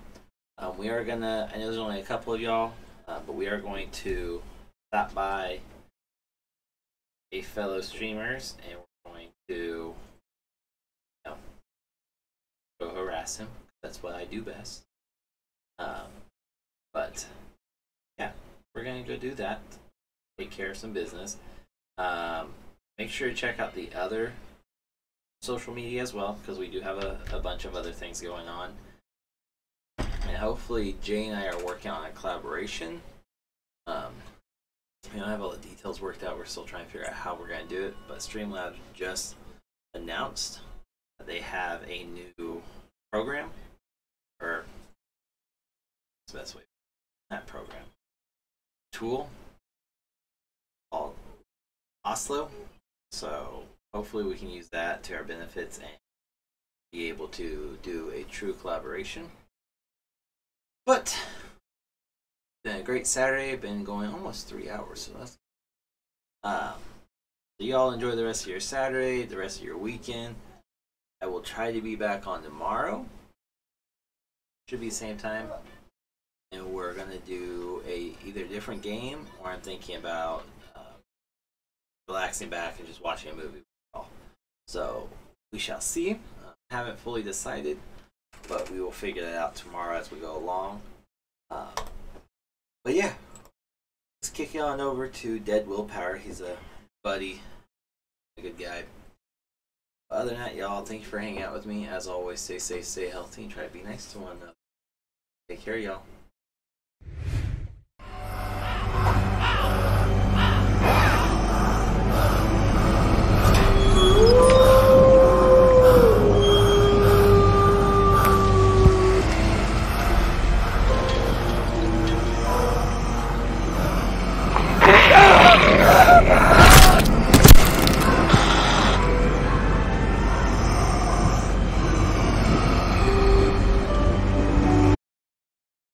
We are going to, I know there's only a couple of y'all, but we are going to stop by a fellow streamers, and we're going to, you know, go harass him. That's what I do best. But yeah, we're gonna go do that. Take care of some business. Make sure to check out the other social media as well, because we do have a bunch of other things going on. And hopefully, Jay and I are working on a collaboration. We don't have all the details worked out. We're still trying to figure out how we're going to do it. But Streamlabs just announced that they have a new program. Or, what's the best way? Not program. Tool. Called Oslo. So, hopefully we can use that to our benefits and be able to do a true collaboration. But been a great Saturday. Been going almost 3 hours, so that's so you all enjoy the rest of your Saturday, the rest of your weekend. I will try to be back on tomorrow. Should be the same time, and we're gonna do either different game, or I'm thinking about relaxing back and just watching a movie. So we shall see. Haven't fully decided, but we will figure that out tomorrow as we go along. But yeah, let's kick it on over to Dead Willpower. He's a buddy, a good guy. Other than that, y'all, thank you for hanging out with me. As always, stay safe, stay healthy, and try to be nice to one another. Take care, y'all.